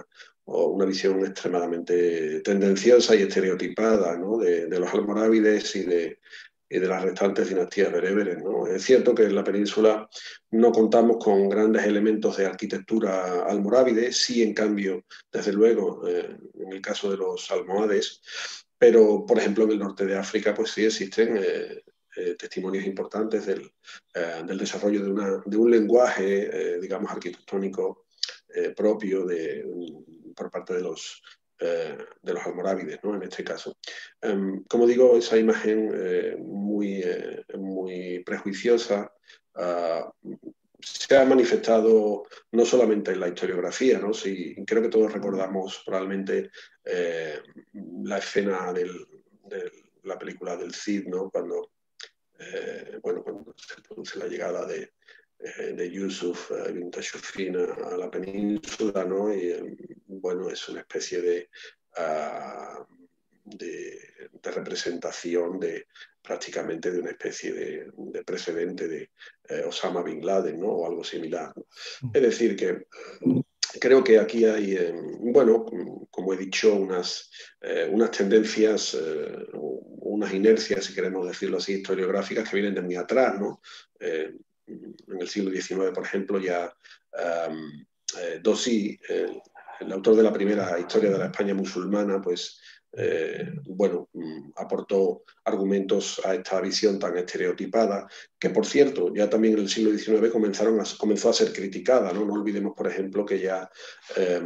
o una visión extremadamente tendenciosa y estereotipada, ¿no? de, de los almorávides y de, y de las restantes dinastías bereberes, ¿no? Es cierto que en la península no contamos con grandes elementos de arquitectura almorávide, sí, en cambio, desde luego, eh, en el caso de los almohades, pero, por ejemplo, en el norte de África, pues sí existen... Eh, Eh, testimonios importantes del, eh, del desarrollo de, una, de un lenguaje, eh, digamos, arquitectónico eh, propio de, por parte de los, eh, de los almorávides, ¿no?, en este caso. Um, como digo, esa imagen eh, muy, eh, muy prejuiciosa uh, se ha manifestado no solamente en la historiografía, ¿no? Sí, creo que todos recordamos probablemente eh, la escena del, de la película del Cid, ¿no?, cuando, eh, bueno, cuando se produce la llegada de, eh, de Yusuf ibn eh, Tashufin a la península, ¿no? Y eh, bueno, es una especie de, uh, de, de representación de prácticamente de una especie de, de precedente de eh, Osama bin Laden, ¿no?, o algo similar, ¿no? Es decir, que creo que aquí hay, eh, bueno, como he dicho, unas, eh, unas tendencias, eh, unas inercias, si queremos decirlo así, historiográficas que vienen de muy atrás, ¿no? Eh, en el siglo diecinueve, por ejemplo, ya um, eh, Dosi, eh, el autor de la primera historia de la España musulmana, pues, Eh, bueno, aportó argumentos a esta visión tan estereotipada, que por cierto, ya también en el siglo diecinueve comenzaron a, comenzó a ser criticada, ¿no? No olvidemos, por ejemplo, que ya eh,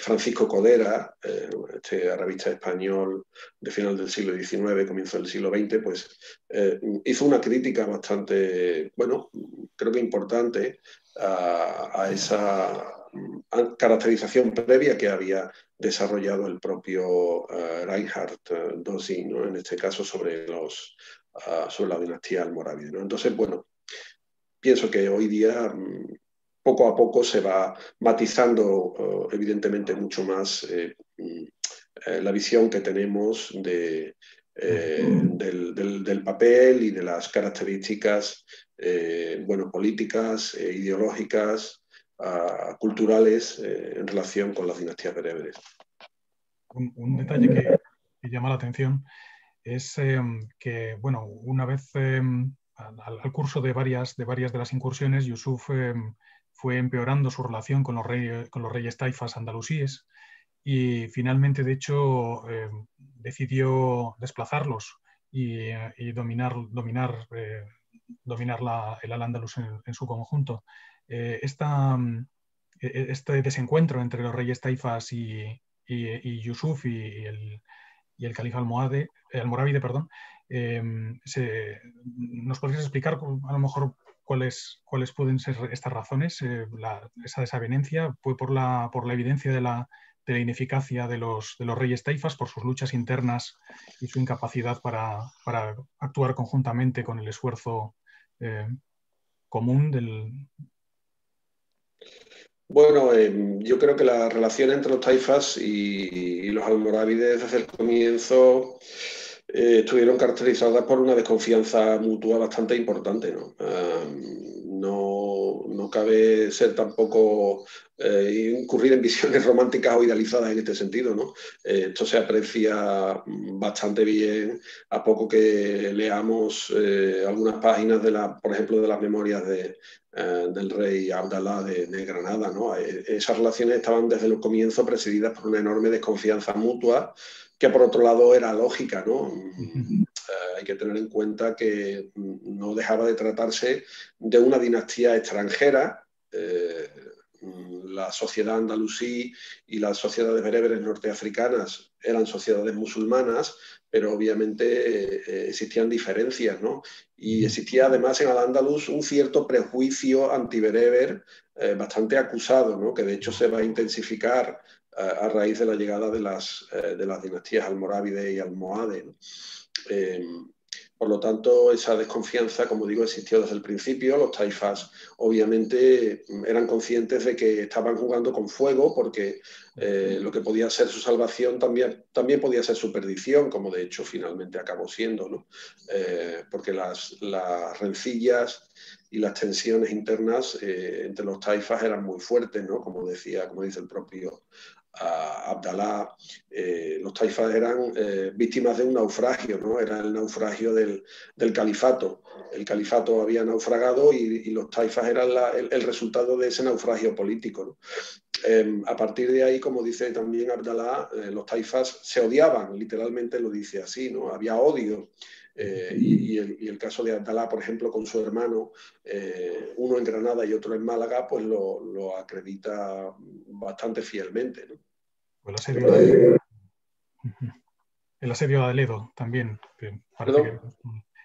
Francisco Codera, eh, este arabista español de final del siglo diecinueve, comienzo del siglo veinte, pues eh, hizo una crítica bastante, bueno, creo que importante a, a esa caracterización previa que había desarrollado el propio uh, Reinhardt uh, Dosi, ¿no?, en este caso sobre, los, uh, sobre la dinastía almorávide, ¿no? Entonces, bueno, pienso que hoy día um, poco a poco se va matizando uh, evidentemente mucho más eh, eh, la visión que tenemos de, eh, del, del, del papel y de las características eh, bueno, políticas, eh, ideológicas, culturales eh, en relación con las dinastías bereberes. Un, un detalle que, que llama la atención es eh, que, bueno, una vez eh, al, al curso de varias, de varias de las incursiones, Yusuf eh, fue empeorando su relación con los, rey, con los reyes taifas andalusíes y finalmente, de hecho, eh, decidió desplazarlos y, y dominar, dominar, eh, dominar la, el al-Ándalus en, en su conjunto. Esta, este desencuentro entre los reyes taifas y, y, y Yusuf y, y, el, y el califa almohade, almorávide, perdón, eh, se, ¿nos podrías explicar a lo mejor cuáles, cuáles pueden ser estas razones? Eh, la, esa desavenencia fue por la, por la evidencia de la, de la ineficacia de los, de los reyes taifas, por sus luchas internas y su incapacidad para, para actuar conjuntamente con el esfuerzo eh, común del... Bueno, eh, yo creo que la relación entre los taifas y, y los almorávides desde el comienzo eh, estuvieron caracterizadas por una desconfianza mutua bastante importante, ¿no? Um, no, no cabe ser tampoco eh, incurrir en visiones románticas o idealizadas en este sentido, ¿no? Eh, esto se aprecia bastante bien a poco que leamos eh, algunas páginas, de la, por ejemplo, de las memorias de... del rey Abdalá de, de Granada, ¿no? Esas relaciones estaban desde el comienzo presididas por una enorme desconfianza mutua, que por otro lado era lógica, ¿no? Uh-huh. Uh, hay que tener en cuenta que no dejaba de tratarse de una dinastía extranjera. eh, La sociedad andalusí y las sociedades bereberes norteafricanas eran sociedades musulmanas, pero obviamente eh, existían diferencias, ¿no? Y existía además en Al-Ándalus un cierto prejuicio anti-bereber eh, bastante acusado, ¿no?, que de hecho se va a intensificar eh, a raíz de la llegada de las, eh, de las dinastías almorávide y almohade, ¿no? Eh, Por lo tanto, esa desconfianza, como digo, existió desde el principio. Los taifas, obviamente, eran conscientes de que estaban jugando con fuego, porque eh, lo que podía ser su salvación también, también podía ser su perdición, como de hecho finalmente acabó siendo, ¿no? Eh, porque las, las rencillas y las tensiones internas eh, entre los taifas eran muy fuertes, ¿no? Como decía, como dice el propio a Abdalá, eh, los taifas eran eh, víctimas de un naufragio, ¿no? Era el naufragio del, del califato. El califato había naufragado y, y los taifas eran la, el, el resultado de ese naufragio político, ¿no? Eh, a partir de ahí, como dice también Abdalá, eh, los taifas se odiaban, literalmente lo dice así, ¿no? Había odio. Eh, y, y, el, y el caso de Abdalá, por ejemplo, con su hermano, eh, uno en Granada y otro en Málaga, pues lo, lo acredita bastante fielmente, ¿no? El asedio de, el asedio de Aledo también. Que parece que,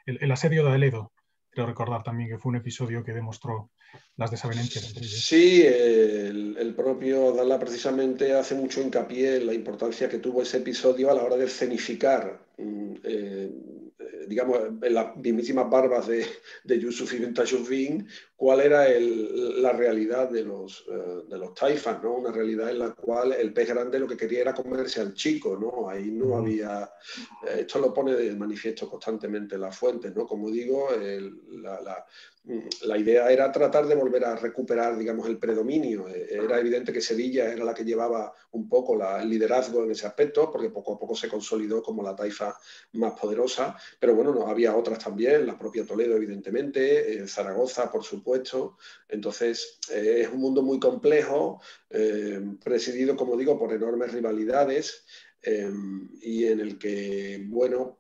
el, el asedio de Aledo, creo recordar también que fue un episodio que demostró las desavenencias entre ellos. Sí, el, el propio Dalla precisamente hace mucho hincapié en la importancia que tuvo ese episodio a la hora de escenificar, eh, digamos, en las mismísimas barbas de, de Yusuf ibn Tashuffin, cuál era el, la realidad de los, de los taifas, ¿no? Una realidad en la cual el pez grande lo que quería era comerse al chico, ¿no? Ahí no había... Esto lo pone de manifiesto constantemente las fuentes, ¿no? Como digo, el, la, la, la idea era tratar de volver a recuperar, digamos, el predominio. Era evidente que Sevilla era la que llevaba un poco la, el liderazgo en ese aspecto, porque poco a poco se consolidó como la taifa más poderosa, pero bueno, no, había otras también, la propia Toledo, evidentemente, eh, Zaragoza, por supuesto. Entonces, eh, es un mundo muy complejo, eh, presidido, como digo, por enormes rivalidades, eh, y en el que, bueno,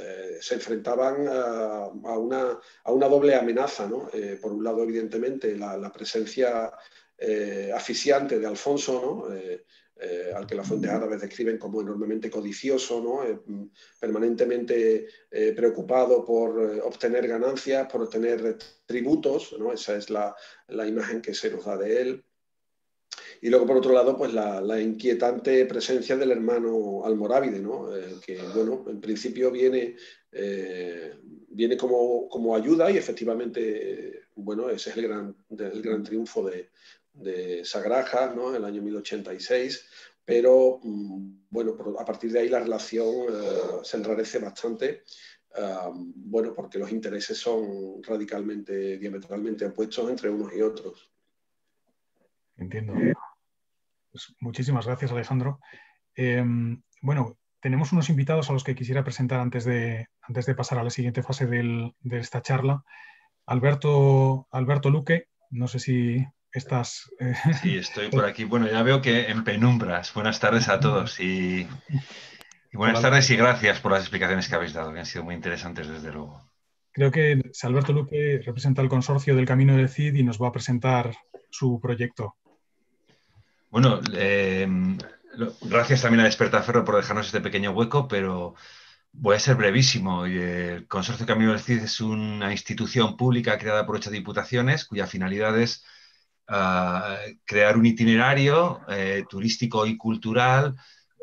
eh, se enfrentaban a, a, una, a una doble amenaza, ¿no? Eh, por un lado, evidentemente, la, la presencia eh, asfixiante de Alfonso, ¿no? Eh, Eh, al que las fuentes árabes describen como enormemente codicioso, ¿no? Eh, permanentemente eh, preocupado por eh, obtener ganancias, por obtener tributos, ¿no? Esa es la, la imagen que se nos da de él. Y luego, por otro lado, pues la, la inquietante presencia del hermano almorávide, ¿no? Eh, que, bueno, en principio viene, eh, viene como, como ayuda y efectivamente, eh, bueno, ese es el gran, el gran triunfo de... de Sagrajas, ¿no? El año mil ochocientos ochenta y seis, pero bueno, a partir de ahí la relación eh, se enrarece bastante, eh, bueno, porque los intereses son radicalmente, diametralmente opuestos entre unos y otros. Entiendo. Pues muchísimas gracias, Alejandro. Eh, bueno, tenemos unos invitados a los que quisiera presentar antes de, antes de pasar a la siguiente fase del, de esta charla. Alberto, Alberto Luque, no sé si... Estás, eh. Sí, estoy por aquí. Bueno, ya veo que en penumbras. Buenas tardes a todos y, y buenas Hola. tardes y gracias por las explicaciones que habéis dado, que han sido muy interesantes desde luego. Creo que Alberto Luque representa el consorcio del Camino del Cid y nos va a presentar su proyecto. Bueno, eh, gracias también a Despertaferro por dejarnos este pequeño hueco, pero voy a ser brevísimo. El Consorcio Camino del Cid es una institución pública creada por ocho diputaciones cuya finalidad es a crear un itinerario eh, turístico y cultural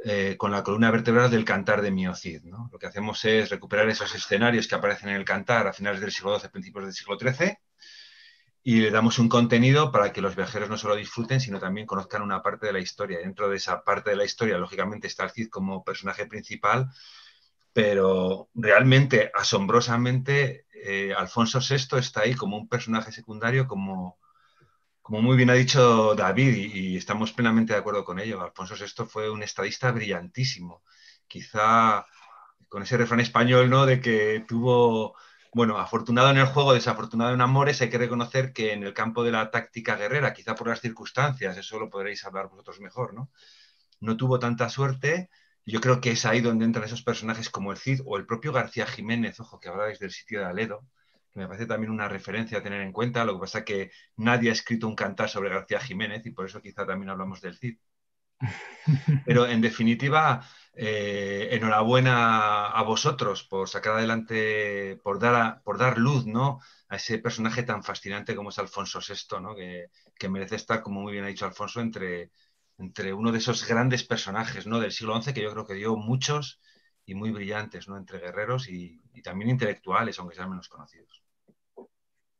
eh, con la columna vertebral del Cantar de Miocid, ¿no? Lo que hacemos es recuperar esos escenarios que aparecen en el Cantar a finales del siglo doce, principios del siglo trece, y le damos un contenido para que los viajeros no solo disfruten, sino también conozcan una parte de la historia. Dentro de esa parte de la historia, lógicamente, está el Cid como personaje principal, pero realmente, asombrosamente, eh, Alfonso sexto está ahí como un personaje secundario, como... Como muy bien ha dicho David, y estamos plenamente de acuerdo con ello, Alfonso sexto fue un estadista brillantísimo. Quizá con ese refrán español, ¿no?, de que tuvo, bueno, afortunado en el juego, desafortunado en amores, hay que reconocer que en el campo de la táctica guerrera, quizá por las circunstancias, eso lo podréis hablar vosotros mejor, ¿no? No tuvo tanta suerte, y yo creo que es ahí donde entran esos personajes como el Cid o el propio García Jiménez, ojo, que habláis del sitio de Aledo. Me parece también una referencia a tener en cuenta, lo que pasa es que nadie ha escrito un cantar sobre García Jiménez y por eso quizá también hablamos del Cid. Pero en definitiva, eh, enhorabuena a vosotros por sacar adelante, por dar, a, por dar luz, ¿no?, a ese personaje tan fascinante como es Alfonso sexto, ¿no?, que, que merece estar, como muy bien ha dicho Alfonso, entre, entre uno de esos grandes personajes, ¿no?, del siglo once, que yo creo que dio muchos y muy brillantes, ¿no?, entre guerreros y, y también intelectuales, aunque sean menos conocidos.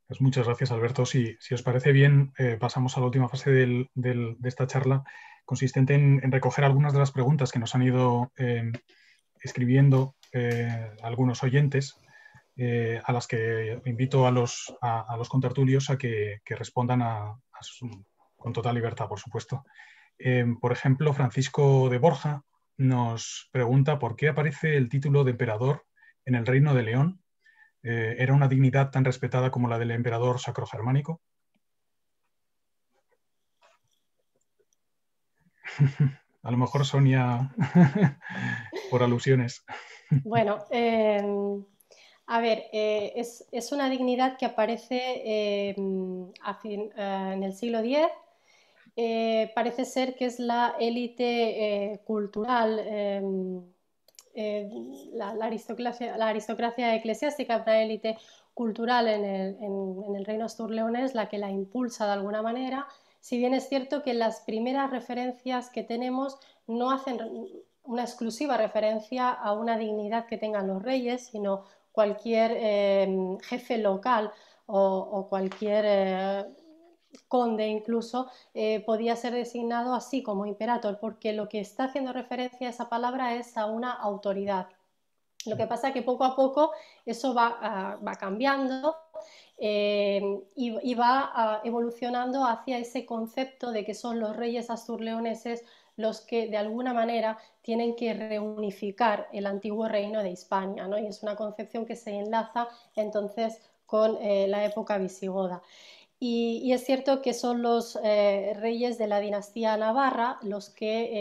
Pues muchas gracias, Alberto. Si, si os parece bien, eh, pasamos a la última fase del, del, de esta charla, consistente en, en recoger algunas de las preguntas que nos han ido eh, escribiendo eh, algunos oyentes, eh, a las que invito a los, a, a los contertulios a que, que respondan a, a su, con total libertad, por supuesto. Eh, por ejemplo, Francisco de Borja nos pregunta por qué aparece el título de emperador en el Reino de León. Eh, ¿Era una dignidad tan respetada como la del emperador sacrogermánico? A lo mejor Sonia, por alusiones. Bueno, eh, a ver, eh, es, es una dignidad que aparece eh, a fin, eh, en el siglo diez eh, parece ser que es la élite eh, cultural, eh, eh, la, la, aristocracia, la aristocracia eclesiástica, una élite cultural en el, en, en el reino astur-leonés la que la impulsa de alguna manera, si bien es cierto que las primeras referencias que tenemos no hacen una exclusiva referencia a una dignidad que tengan los reyes, sino cualquier eh, jefe local o, o cualquier eh, conde incluso eh, podía ser designado así como imperator, porque lo que está haciendo referencia a esa palabra es a una autoridad. Lo que pasa es que poco a poco eso va, uh, va cambiando eh, y, y va uh, evolucionando hacia ese concepto de que son los reyes asturleoneses los que de alguna manera tienen que reunificar el antiguo reino de Hispania, ¿no? Y es una concepción que se enlaza entonces con eh, la época visigoda. Y, y es cierto que son los eh, reyes de la dinastía navarra los que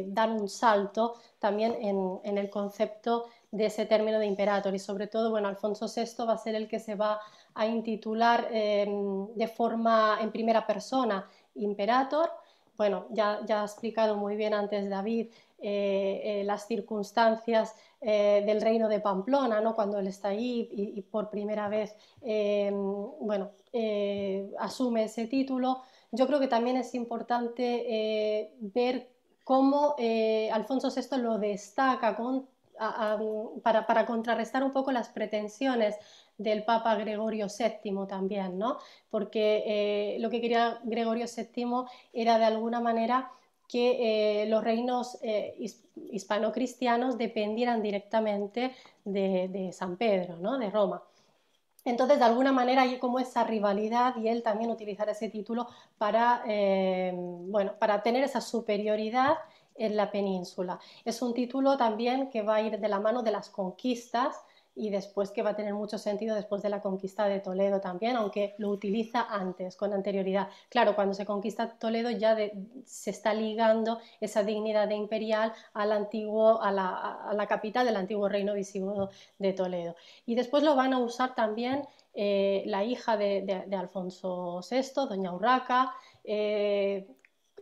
eh, dan un salto también en, en el concepto de ese término de imperator, y sobre todo, bueno, Alfonso sexto va a ser el que se va a intitular eh, de forma en primera persona imperator. Bueno, ya, ya ha explicado muy bien antes David eh, eh, las circunstancias eh, del reino de Pamplona, ¿no? Cuando él está allí y, y por primera vez eh, bueno, eh, asume ese título. Yo creo que también es importante eh, ver cómo eh, Alfonso sexto lo destaca con, a, a, para, para contrarrestar un poco las pretensiones del Papa Gregorio séptimo también, ¿no? Porque eh, lo que quería Gregorio séptimo era de alguna manera que eh, los reinos eh, hispano-cristianos dependieran directamente de, de San Pedro, ¿no? De Roma. Entonces, de alguna manera, hay como esa rivalidad y él también utilizará ese título para, eh, bueno, para tener esa superioridad en la península. Es un título también que va a ir de la mano de las conquistas, y después que va a tener mucho sentido después de la conquista de Toledo también, aunque lo utiliza antes, con anterioridad. Claro, cuando se conquista Toledo ya de, se está ligando esa dignidad de imperial al antiguo, a, la, a la capital del antiguo reino visigodo de Toledo. Y después lo van a usar también eh, la hija de, de, de Alfonso sexto, doña Urraca, eh,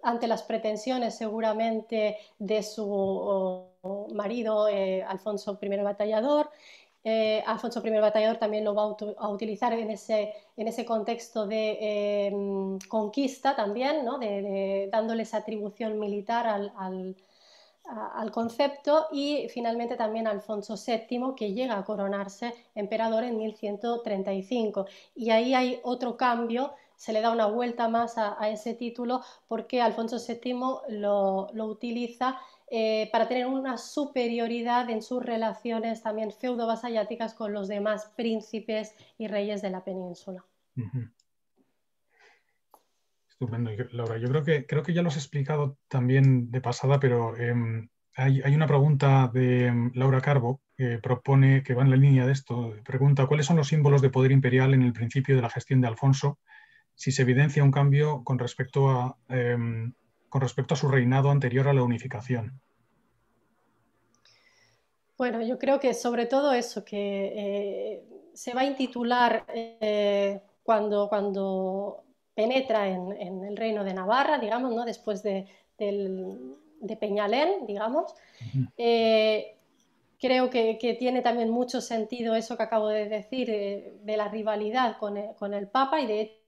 ante las pretensiones seguramente de su o, o marido eh, Alfonso primero Batallador. Eh, Alfonso primero Batallador también lo va a, a utilizar en ese, en ese contexto de eh, conquista también, ¿no? de, de, dándole esa atribución militar al, al, a, al concepto, y finalmente también Alfonso séptimo, que llega a coronarse emperador en mil ciento treinta y cinco, y ahí hay otro cambio, se le da una vuelta más a, a ese título porque Alfonso séptimo lo, lo utiliza Eh, para tener una superioridad en sus relaciones también feudo-vasalláticas con los demás príncipes y reyes de la península. Uh-huh. Estupendo, yo, Laura. Yo creo que, creo que ya lo has explicado también de pasada, pero eh, hay, hay una pregunta de um, Laura Carbo que propone, que va en la línea de esto, pregunta ¿cuáles son los símbolos de poder imperial en el principio de la gestión de Alfonso? Si se evidencia un cambio con respecto a... Eh, con respecto a su reinado anterior a la unificación. Bueno, yo creo que sobre todo eso, que eh, se va a intitular eh, cuando, cuando penetra en, en el reino de Navarra, digamos, ¿no? Después de, del, de Peñalén, digamos. Uh-huh. eh, Creo que, que tiene también mucho sentido eso que acabo de decir, eh, de la rivalidad con el, con el Papa, y de hecho,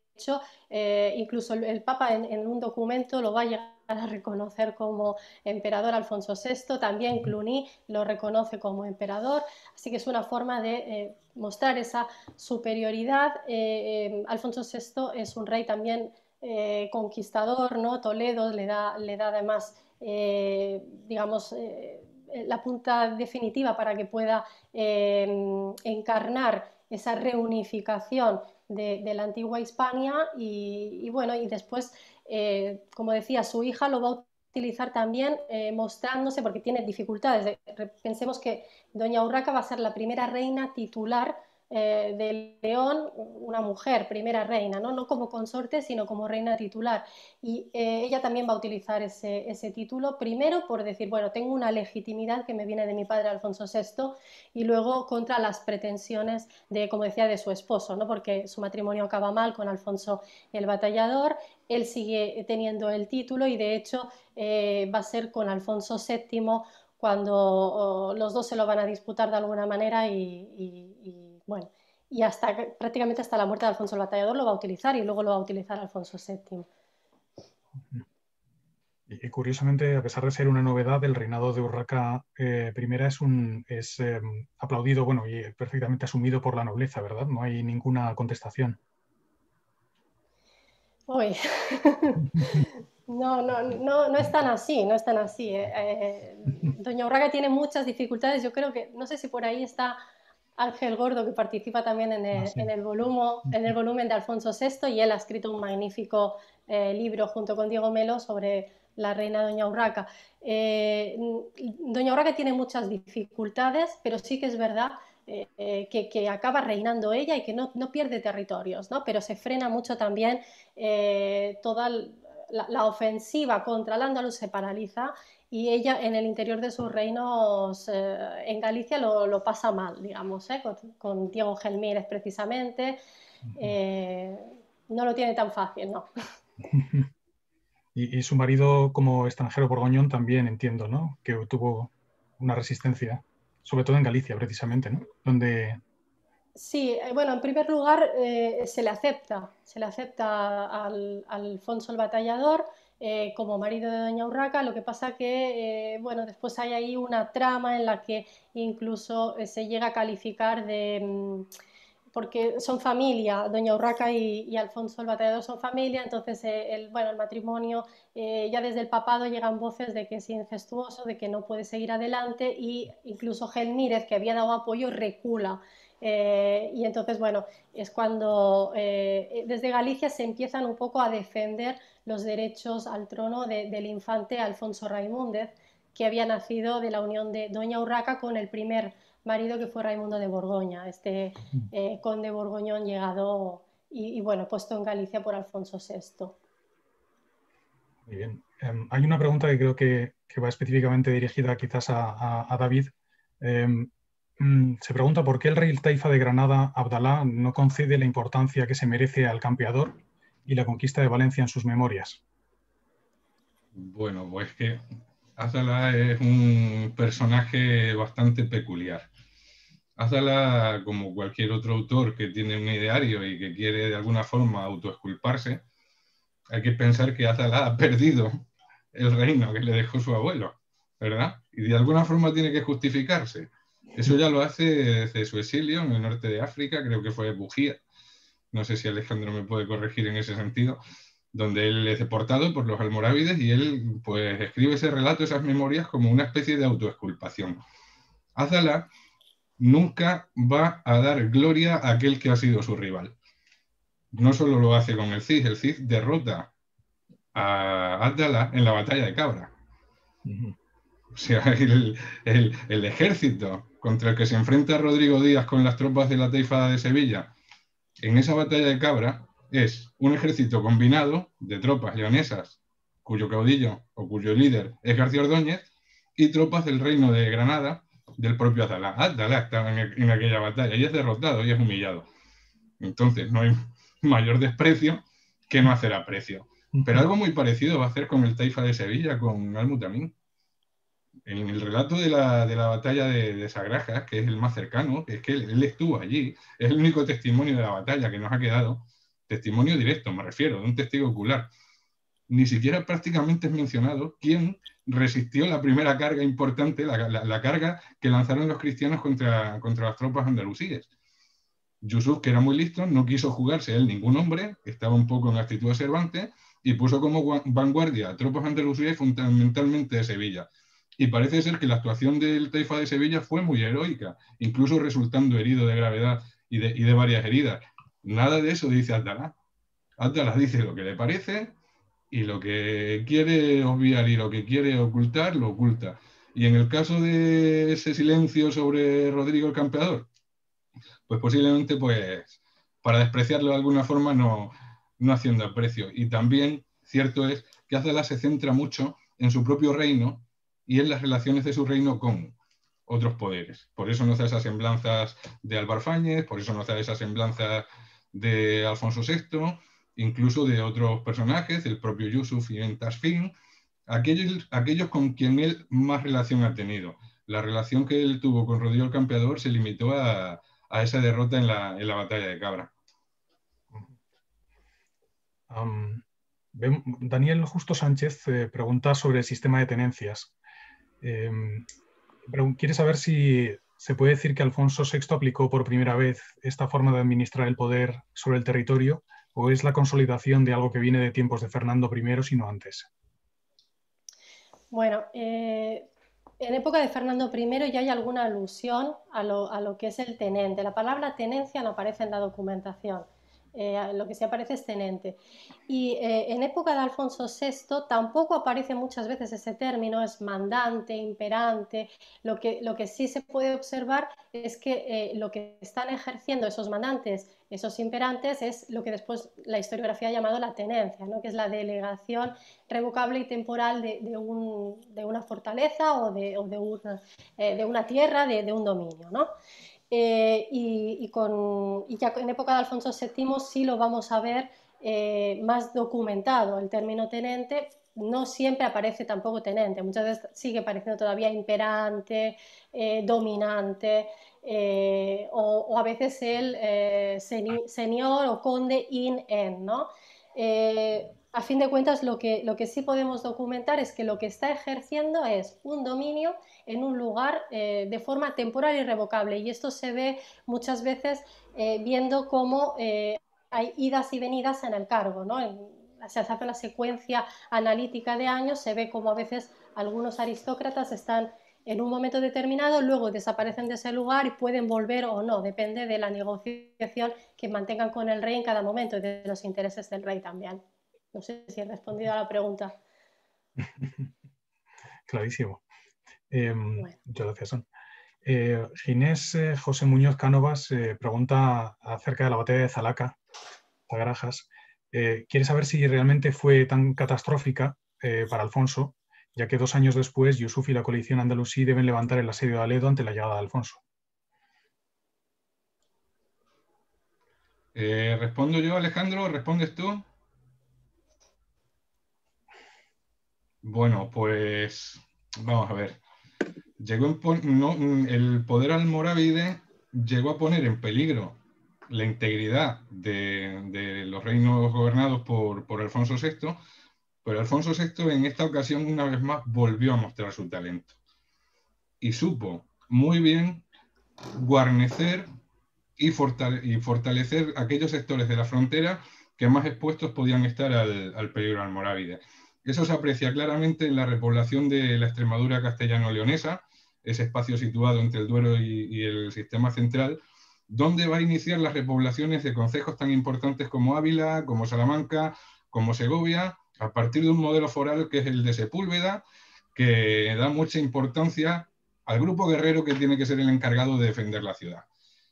Eh, incluso el Papa en, en un documento lo va a llegar a reconocer como emperador Alfonso sexto, también Cluny lo reconoce como emperador, así que es una forma de eh, mostrar esa superioridad. eh, eh, Alfonso sexto es un rey también eh, conquistador, ¿no? Toledo le da, le da además eh, digamos eh, la punta definitiva para que pueda eh, encarnar esa reunificación De, de la antigua Hispania, y, y bueno, y después, eh, como decía, su hija lo va a utilizar también eh, mostrándose, porque tiene dificultades. Pensemos que doña Urraca va a ser la primera reina titular eh, de León, una mujer, primera reina, ¿no? No como consorte, sino como reina titular. Y eh, ella también va a utilizar ese, ese título, primero por decir, bueno, tengo una legitimidad que me viene de mi padre Alfonso sexto, y luego contra las pretensiones, de, como decía, de su esposo, ¿no? Porque su matrimonio acaba mal con Alfonso el Batallador, él sigue teniendo el título y de hecho eh, va a ser con Alfonso séptimo cuando los dos se lo van a disputar de alguna manera y, y, y bueno, y hasta prácticamente hasta la muerte de Alfonso el Batallador lo va a utilizar y luego lo va a utilizar Alfonso séptimo. Y, y curiosamente, a pesar de ser una novedad, el reinado de Urraca eh, I es, un, es eh, aplaudido, bueno, y perfectamente asumido por la nobleza, ¿verdad? No hay ninguna contestación. Uy. No, no, no, no es tan así, no es tan así. Eh, eh, Doña Urraca tiene muchas dificultades. Yo creo que, no sé si por ahí está Ángel Gordo, que participa también en el, ah, sí. en el, volumo, en el volumen de Alfonso sexto, y él ha escrito un magnífico eh, libro junto con Diego Melo sobre la reina Doña Urraca. Eh, Doña Urraca tiene muchas dificultades, pero sí que es verdad Eh, que, que acaba reinando ella y que no, no pierde territorios, ¿no? Pero se frena mucho también eh, toda la, la ofensiva contra el Andaluz, se paraliza, y ella en el interior de sus reinos eh, en Galicia lo, lo pasa mal, digamos, ¿eh? con, con Diego Gelmírez precisamente, eh, no lo tiene tan fácil, ¿no? Y, y su marido como extranjero borgoñón también, entiendo, ¿no? Que tuvo una resistencia, sobre todo en Galicia, precisamente, ¿no? Donde... Sí, bueno, en primer lugar eh, se le acepta, se le acepta al, al Alfonso el Batallador eh, como marido de Doña Urraca, lo que pasa que, eh, bueno, después hay ahí una trama en la que incluso eh, se llega a calificar de... Mmm, porque son familia, Doña Urraca y, y Alfonso el Batallador son familia, entonces eh, el, bueno, el matrimonio, eh, ya desde el papado llegan voces de que es incestuoso, de que no puede seguir adelante, y incluso Gelmírez, que había dado apoyo, recula. Eh, y entonces, bueno, es cuando eh, desde Galicia se empiezan un poco a defender los derechos al trono de, del infante Alfonso Raimúndez, que había nacido de la unión de Doña Urraca con el primer marido, que fue Raimundo de Borgoña, este eh, conde borgoñón llegado y, y bueno, puesto en Galicia por Alfonso sexto. Muy bien. Um, hay una pregunta que creo que, que va específicamente dirigida quizás a, a, a David. Um, um, se pregunta por qué el rey taifa de Granada, Abdalá, no concede la importancia que se merece al Campeador y la conquista de Valencia en sus memorias. Bueno, pues que Abdalá es un personaje bastante peculiar. Abdalá, como cualquier otro autor que tiene un ideario y que quiere de alguna forma autoexculparse, hay que pensar que Abdalá ha perdido el reino que le dejó su abuelo, ¿verdad? Y de alguna forma tiene que justificarse. Eso ya lo hace desde su exilio en el norte de África, creo que fue Bujía, no sé si Alejandro me puede corregir en ese sentido, donde él es deportado por los almorávides y él pues escribe ese relato, esas memorias, como una especie de autoexculpación. Abdalá nunca va a dar gloria a aquel que ha sido su rival. No solo lo hace con el Cid, el Cid derrota a Abdalá en la batalla de Cabra. O sea, el, el, el ejército contra el que se enfrenta Rodrigo Díaz con las tropas de la taifa de Sevilla en esa batalla de Cabra es un ejército combinado de tropas leonesas, cuyo caudillo o cuyo líder es García Ordóñez, y tropas del reino de Granada, del propio Abdalá. Abdalá estaba en, el, en aquella batalla y es derrotado y es humillado. Entonces no hay mayor desprecio que no hacer aprecio. Pero algo muy parecido va a hacer con el taifa de Sevilla, con Al-Mutamin. En el relato de la, de la batalla de, de Sagrajas, que es el más cercano, es que él, él estuvo allí, es el único testimonio de la batalla que nos ha quedado, testimonio directo, me refiero, de un testigo ocular. Ni siquiera prácticamente es mencionado quién resistió la primera carga importante, la, la, la carga que lanzaron los cristianos contra, contra las tropas andalusíes. Yusuf, que era muy listo, no quiso jugarse él ningún hombre, estaba un poco en actitud de Cervantes, y puso como vanguardia a tropas andalusíes fundamentalmente de Sevilla. Y parece ser que la actuación del taifa de Sevilla fue muy heroica, incluso resultando herido de gravedad y de, y de varias heridas. Nada de eso dice Abdalá. Abdalá dice lo que le parece y lo que quiere obviar y lo que quiere ocultar, lo oculta. Y en el caso de ese silencio sobre Rodrigo el Campeador, pues posiblemente pues, para despreciarlo de alguna forma no, no haciendo aprecio. Y también cierto es que Azala se centra mucho en su propio reino y en las relaciones de su reino con otros poderes. Por eso nos da esas semblanzas de Álvar Fáñez, por eso nos da esas semblanzas de Alfonso sexto, incluso de otros personajes, el propio Yusuf y Tasfin, aquellos, aquellos con quien él más relación ha tenido. La relación que él tuvo con Rodrigo el Campeador se limitó a, a esa derrota en la, en la batalla de Cabra. Um, Daniel Justo Sánchez eh, pregunta sobre el sistema de tenencias. Eh, quiere saber si se puede decir que Alfonso sexto aplicó por primera vez esta forma de administrar el poder sobre el territorio, o es la consolidación de algo que viene de tiempos de Fernando primero, sino antes. Bueno, eh... en época de Fernando primero ya hay alguna alusión a lo, a lo que es el tenente. La palabra tenencia no aparece en la documentación, eh, lo que sí aparece es tenente. Y eh, en época de Alfonso sexto tampoco aparece muchas veces ese término, es mandante, imperante. Lo que, lo que sí se puede observar es que eh, lo que están ejerciendo esos mandantes, esos imperantes, es lo que después la historiografía ha llamado la tenencia, ¿no? Que es la delegación revocable y temporal de, de, un, de una fortaleza o de, o de, una, eh, de una tierra, de, de un dominio, ¿no? Eh, y, y, con, y ya en época de Alfonso séptimo sí lo vamos a ver eh, más documentado. El término tenente no siempre aparece tampoco tenente, muchas veces sigue apareciendo todavía imperante, eh, dominante. Eh, o, o a veces el eh, seni, señor o conde in en, ¿no? Eh, a fin de cuentas lo que, lo que sí podemos documentar es que lo que está ejerciendo es un dominio en un lugar eh, de forma temporal y irrevocable, y esto se ve muchas veces eh, viendo cómo eh, hay idas y venidas en el cargo, ¿no? En, se hace una secuencia analítica de años, se ve cómo a veces algunos aristócratas están en un momento determinado, luego desaparecen de ese lugar y pueden volver o no, depende de la negociación que mantengan con el rey en cada momento y de los intereses del rey también. No sé si he respondido a la pregunta. Clarísimo. Eh, bueno. Muchas gracias, Son. Eh, Ginés eh, José Muñoz Cánovas eh, pregunta acerca de la batalla de Zalaca, Zagarajas. Eh, quiere saber si realmente fue tan catastrófica eh, para Alfonso, ya que dos años después Yusuf y la coalición andalusí deben levantar el asedio de Aledo ante la llegada de Alfonso. Eh, ¿Respondo yo, Alejandro? ¿Respondes tú? Bueno, pues vamos a ver. Llegó en, no, el poder almorávide llegó a poner en peligro la integridad de, de los reinos gobernados por, por Alfonso sexto, pero Alfonso sexto en esta ocasión una vez más volvió a mostrar su talento y supo muy bien guarnecer y, fortale y fortalecer aquellos sectores de la frontera que más expuestos podían estar al, al peligro almorávide. Eso se aprecia claramente en la repoblación de la Extremadura castellano-leonesa, ese espacio situado entre el Duero y, y el sistema central, donde va a iniciar las repoblaciones de concejos tan importantes como Ávila, como Salamanca, como Segovia, a partir de un modelo foral que es el de Sepúlveda, que da mucha importancia al grupo guerrero que tiene que ser el encargado de defender la ciudad.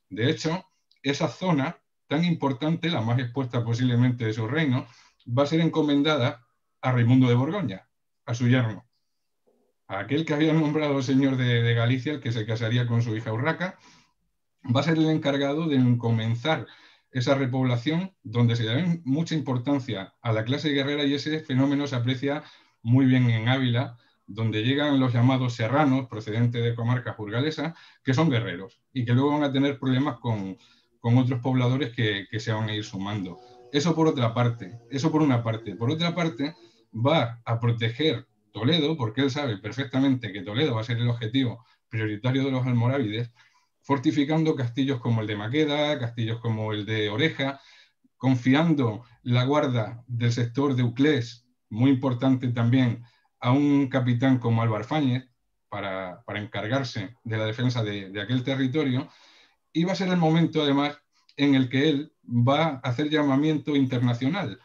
De hecho, esa zona tan importante, la más expuesta posiblemente de su reino, va a ser encomendada a Raimundo de Borgoña, a su yerno, a aquel que había nombrado señor de, de Galicia, el que se casaría con su hija Urraca, va a ser el encargado de comenzar esa repoblación, donde se da mucha importancia a la clase guerrera, y ese fenómeno se aprecia muy bien en Ávila, donde llegan los llamados serranos, procedentes de comarcas burgalesas, que son guerreros y que luego van a tener problemas con, con otros pobladores que, que se van a ir sumando. Eso por otra parte, eso por una parte. Por otra parte, va a proteger Toledo, porque él sabe perfectamente que Toledo va a ser el objetivo prioritario de los almorávides, fortificando castillos como el de Maqueda, castillos como el de Oreja, confiando la guarda del sector de Uclés, muy importante también, a un capitán como Álvar Fáñez, para, para encargarse de la defensa de, de aquel territorio, y va a ser el momento además en el que él va a hacer llamamiento internacional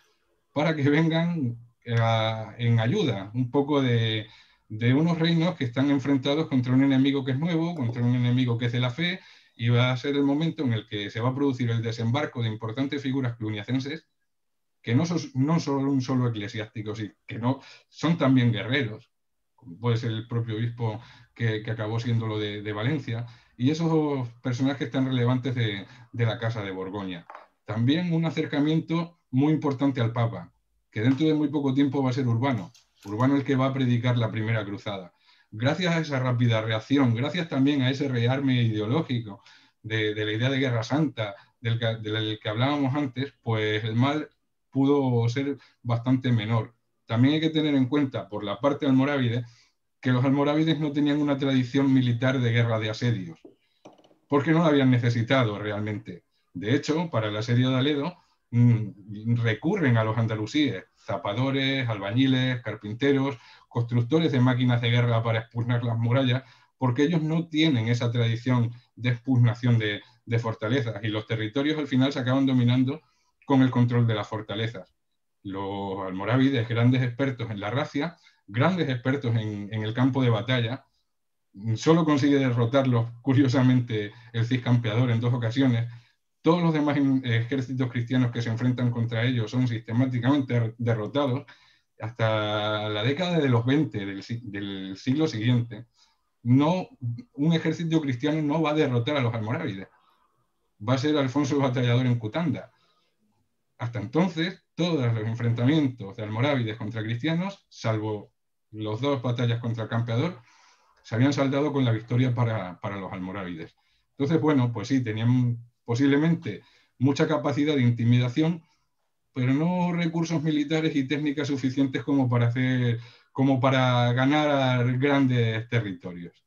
para que vengan a, en ayuda un poco de... de unos reinos que están enfrentados contra un enemigo que es nuevo, contra un enemigo que es de la fe y va a ser el momento en el que se va a producir el desembarco de importantes figuras cluniacenses que no son, no son un solo eclesiásticos, y que no, son también guerreros, como puede ser el propio obispo que, que acabó siendo lo de, de Valencia, y esos personajes tan relevantes de, de la Casa de Borgoña. También un acercamiento muy importante al Papa, que dentro de muy poco tiempo va a ser Urbano, Urbano el que va a predicar la primera cruzada. Gracias a esa rápida reacción, gracias también a ese rearme ideológico de, de la idea de Guerra Santa, del que, del que hablábamos antes, pues el mal pudo ser bastante menor. También hay que tener en cuenta, por la parte almorávide, que los almorávides no tenían una tradición militar de guerra de asedios, porque no la habían necesitado realmente. De hecho, para el asedio de Aledo, mmm, recurren a los andalusíes, zapadores, albañiles, carpinteros, constructores de máquinas de guerra para expugnar las murallas, porque ellos no tienen esa tradición de expugnación de, de fortalezas, y los territorios al final se acaban dominando con el control de las fortalezas. Los almorávides, grandes expertos en la racia, grandes expertos en, en el campo de batalla, solo consigue derrotarlos, curiosamente, el Cid Campeador en dos ocasiones. Todos los demás ejércitos cristianos que se enfrentan contra ellos son sistemáticamente derrotados. Hasta la década de los veinte del, del siglo siguiente, no, un ejército cristiano no va a derrotar a los almorávides. Va a ser Alfonso el Batallador en Cutanda. Hasta entonces, todos los enfrentamientos de almorávides contra cristianos, salvo las dos batallas contra el Campeador, se habían saldado con la victoria para, para los almorávides. Entonces, bueno, pues sí, tenían posiblemente mucha capacidad de intimidación, pero no recursos militares y técnicas suficientes como para, hacer, como para ganar grandes territorios.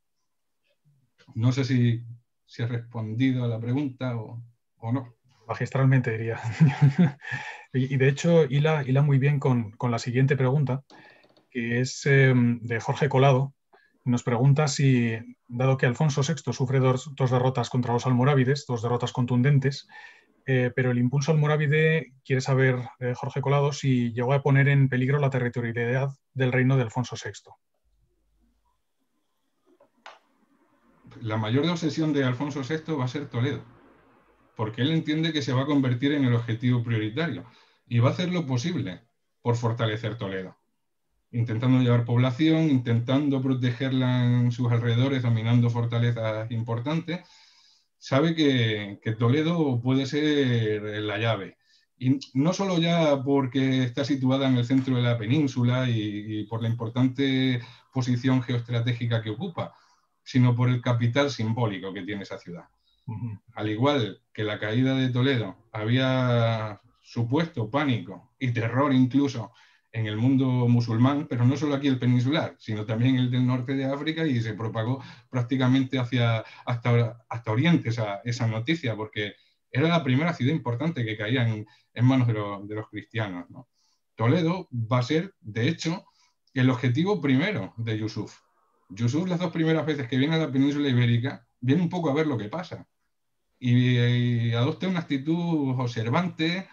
No sé si, si he respondido a la pregunta o, o no. Magistralmente, diría. Y de hecho, hila, hila muy bien con, con la siguiente pregunta, que es eh, de Jorge Colado. Nos pregunta si, dado que Alfonso sexto sufre dos, dos derrotas contra los almorávides, dos derrotas contundentes, eh, pero el impulso almorávide, quiere saber, eh, Jorge Colado, si llegó a poner en peligro la territorialidad del reino de Alfonso sexto. La mayor obsesión de Alfonso sexto va a ser Toledo, porque él entiende que se va a convertir en el objetivo prioritario y va a hacer lo posible por fortalecer Toledo, intentando llevar población, intentando protegerla en sus alrededores, dominando fortalezas importantes. Sabe que, que Toledo puede ser la llave, y no solo ya porque está situada en el centro de la península y, y por la importante posición geoestratégica que ocupa, sino por el capital simbólico que tiene esa ciudad. Al igual que la caída de Toledo había supuesto pánico y terror incluso en el mundo musulmán, pero no solo aquí el peninsular, sino también el del norte de África, y se propagó prácticamente hacia, hasta, hasta Oriente esa, esa noticia, porque era la primera ciudad importante que caía en, en manos de, lo, de los cristianos, ¿no? Toledo va a ser, de hecho, el objetivo primero de Yusuf. Yusuf, las dos primeras veces que viene a la península ibérica, viene un poco a ver lo que pasa, y, y adopta una actitud observante,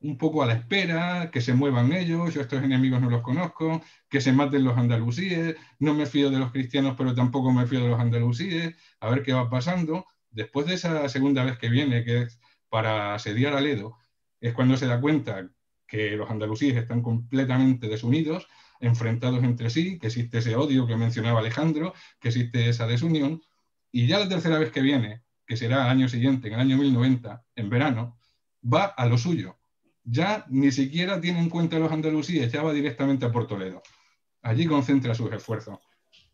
un poco a la espera, que se muevan ellos, yo a estos enemigos no los conozco, que se maten los andalusíes, no me fío de los cristianos, pero tampoco me fío de los andalusíes, a ver qué va pasando. Después de esa segunda vez que viene, que es para asediar Aledo, es cuando se da cuenta que los andalusíes están completamente desunidos, enfrentados entre sí, que existe ese odio que mencionaba Alejandro, que existe esa desunión. Y ya la tercera vez que viene, que será año siguiente, en el año mil noventa, en verano, va a lo suyo. Ya ni siquiera tiene en cuenta a los andalusíes, ya va directamente a por Toledo. Allí concentra sus esfuerzos,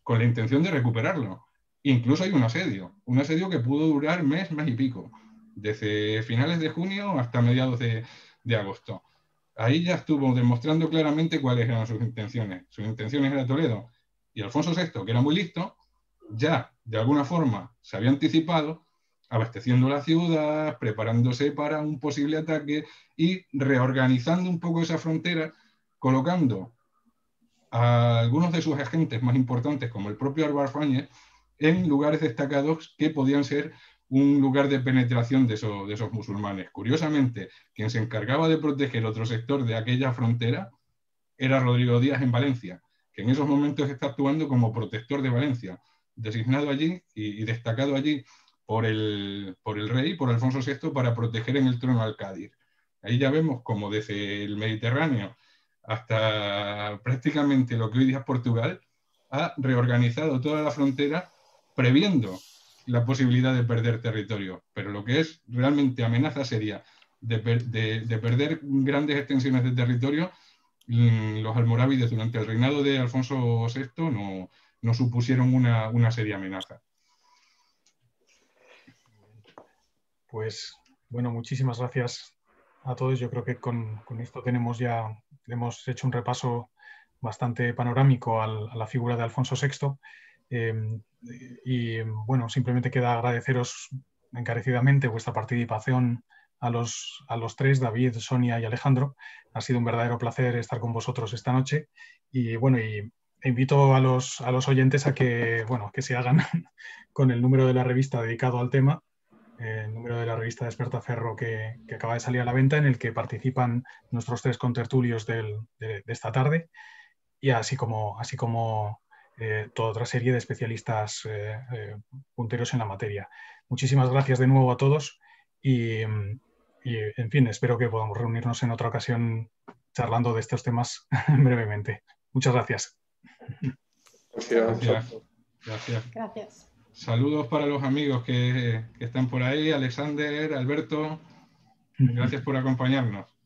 con la intención de recuperarlo. Incluso hay un asedio, un asedio que pudo durar mes, mes y pico, desde finales de junio hasta mediados de, de agosto. Ahí ya estuvo demostrando claramente cuáles eran sus intenciones. Sus intenciones era Toledo, y Alfonso sexto, que era muy listo, ya de alguna forma se había anticipado, abasteciendo la ciudad, preparándose para un posible ataque y reorganizando un poco esa frontera, colocando a algunos de sus agentes más importantes, como el propio Albarfáñez, en lugares destacados que podían ser un lugar de penetración de esos, de esos musulmanes. Curiosamente, quien se encargaba de proteger otro sector de aquella frontera era Rodrigo Díaz en Valencia, que en esos momentos está actuando como protector de Valencia, designado allí y, y destacado allí por el, por el rey, por Alfonso sexto, para proteger en el trono al Cádiz. Ahí ya vemos como desde el Mediterráneo hasta prácticamente lo que hoy día es Portugal, ha reorganizado toda la frontera previendo la posibilidad de perder territorio. Pero lo que es realmente amenaza sería de, per de, de perder grandes extensiones de territorio. Los almorávides durante el reinado de Alfonso sexto no, no supusieron una, una seria amenaza. Pues bueno, muchísimas gracias a todos. Yo creo que con, con esto tenemos ya hemos hecho un repaso bastante panorámico al, a la figura de Alfonso sexto. Eh, y bueno, simplemente queda agradeceros encarecidamente vuestra participación a los, a los tres, David, Sonia y Alejandro. Ha sido un verdadero placer estar con vosotros esta noche. Y bueno, y invito a los, a los oyentes a que, bueno, que se hagan con el número de la revista dedicado al tema, el número de la revista Despertaferro que, que acaba de salir a la venta, en el que participan nuestros tres contertulios del, de, de esta tarde, y así como, así como eh, toda otra serie de especialistas eh, eh, punteros en la materia. Muchísimas gracias de nuevo a todos y, y, en fin, espero que podamos reunirnos en otra ocasión charlando de estos temas brevemente. Muchas gracias. Gracias. Gracias. Gracias. Gracias. Saludos para los amigos que, que están por ahí, Alexander, Alberto, gracias por acompañarnos.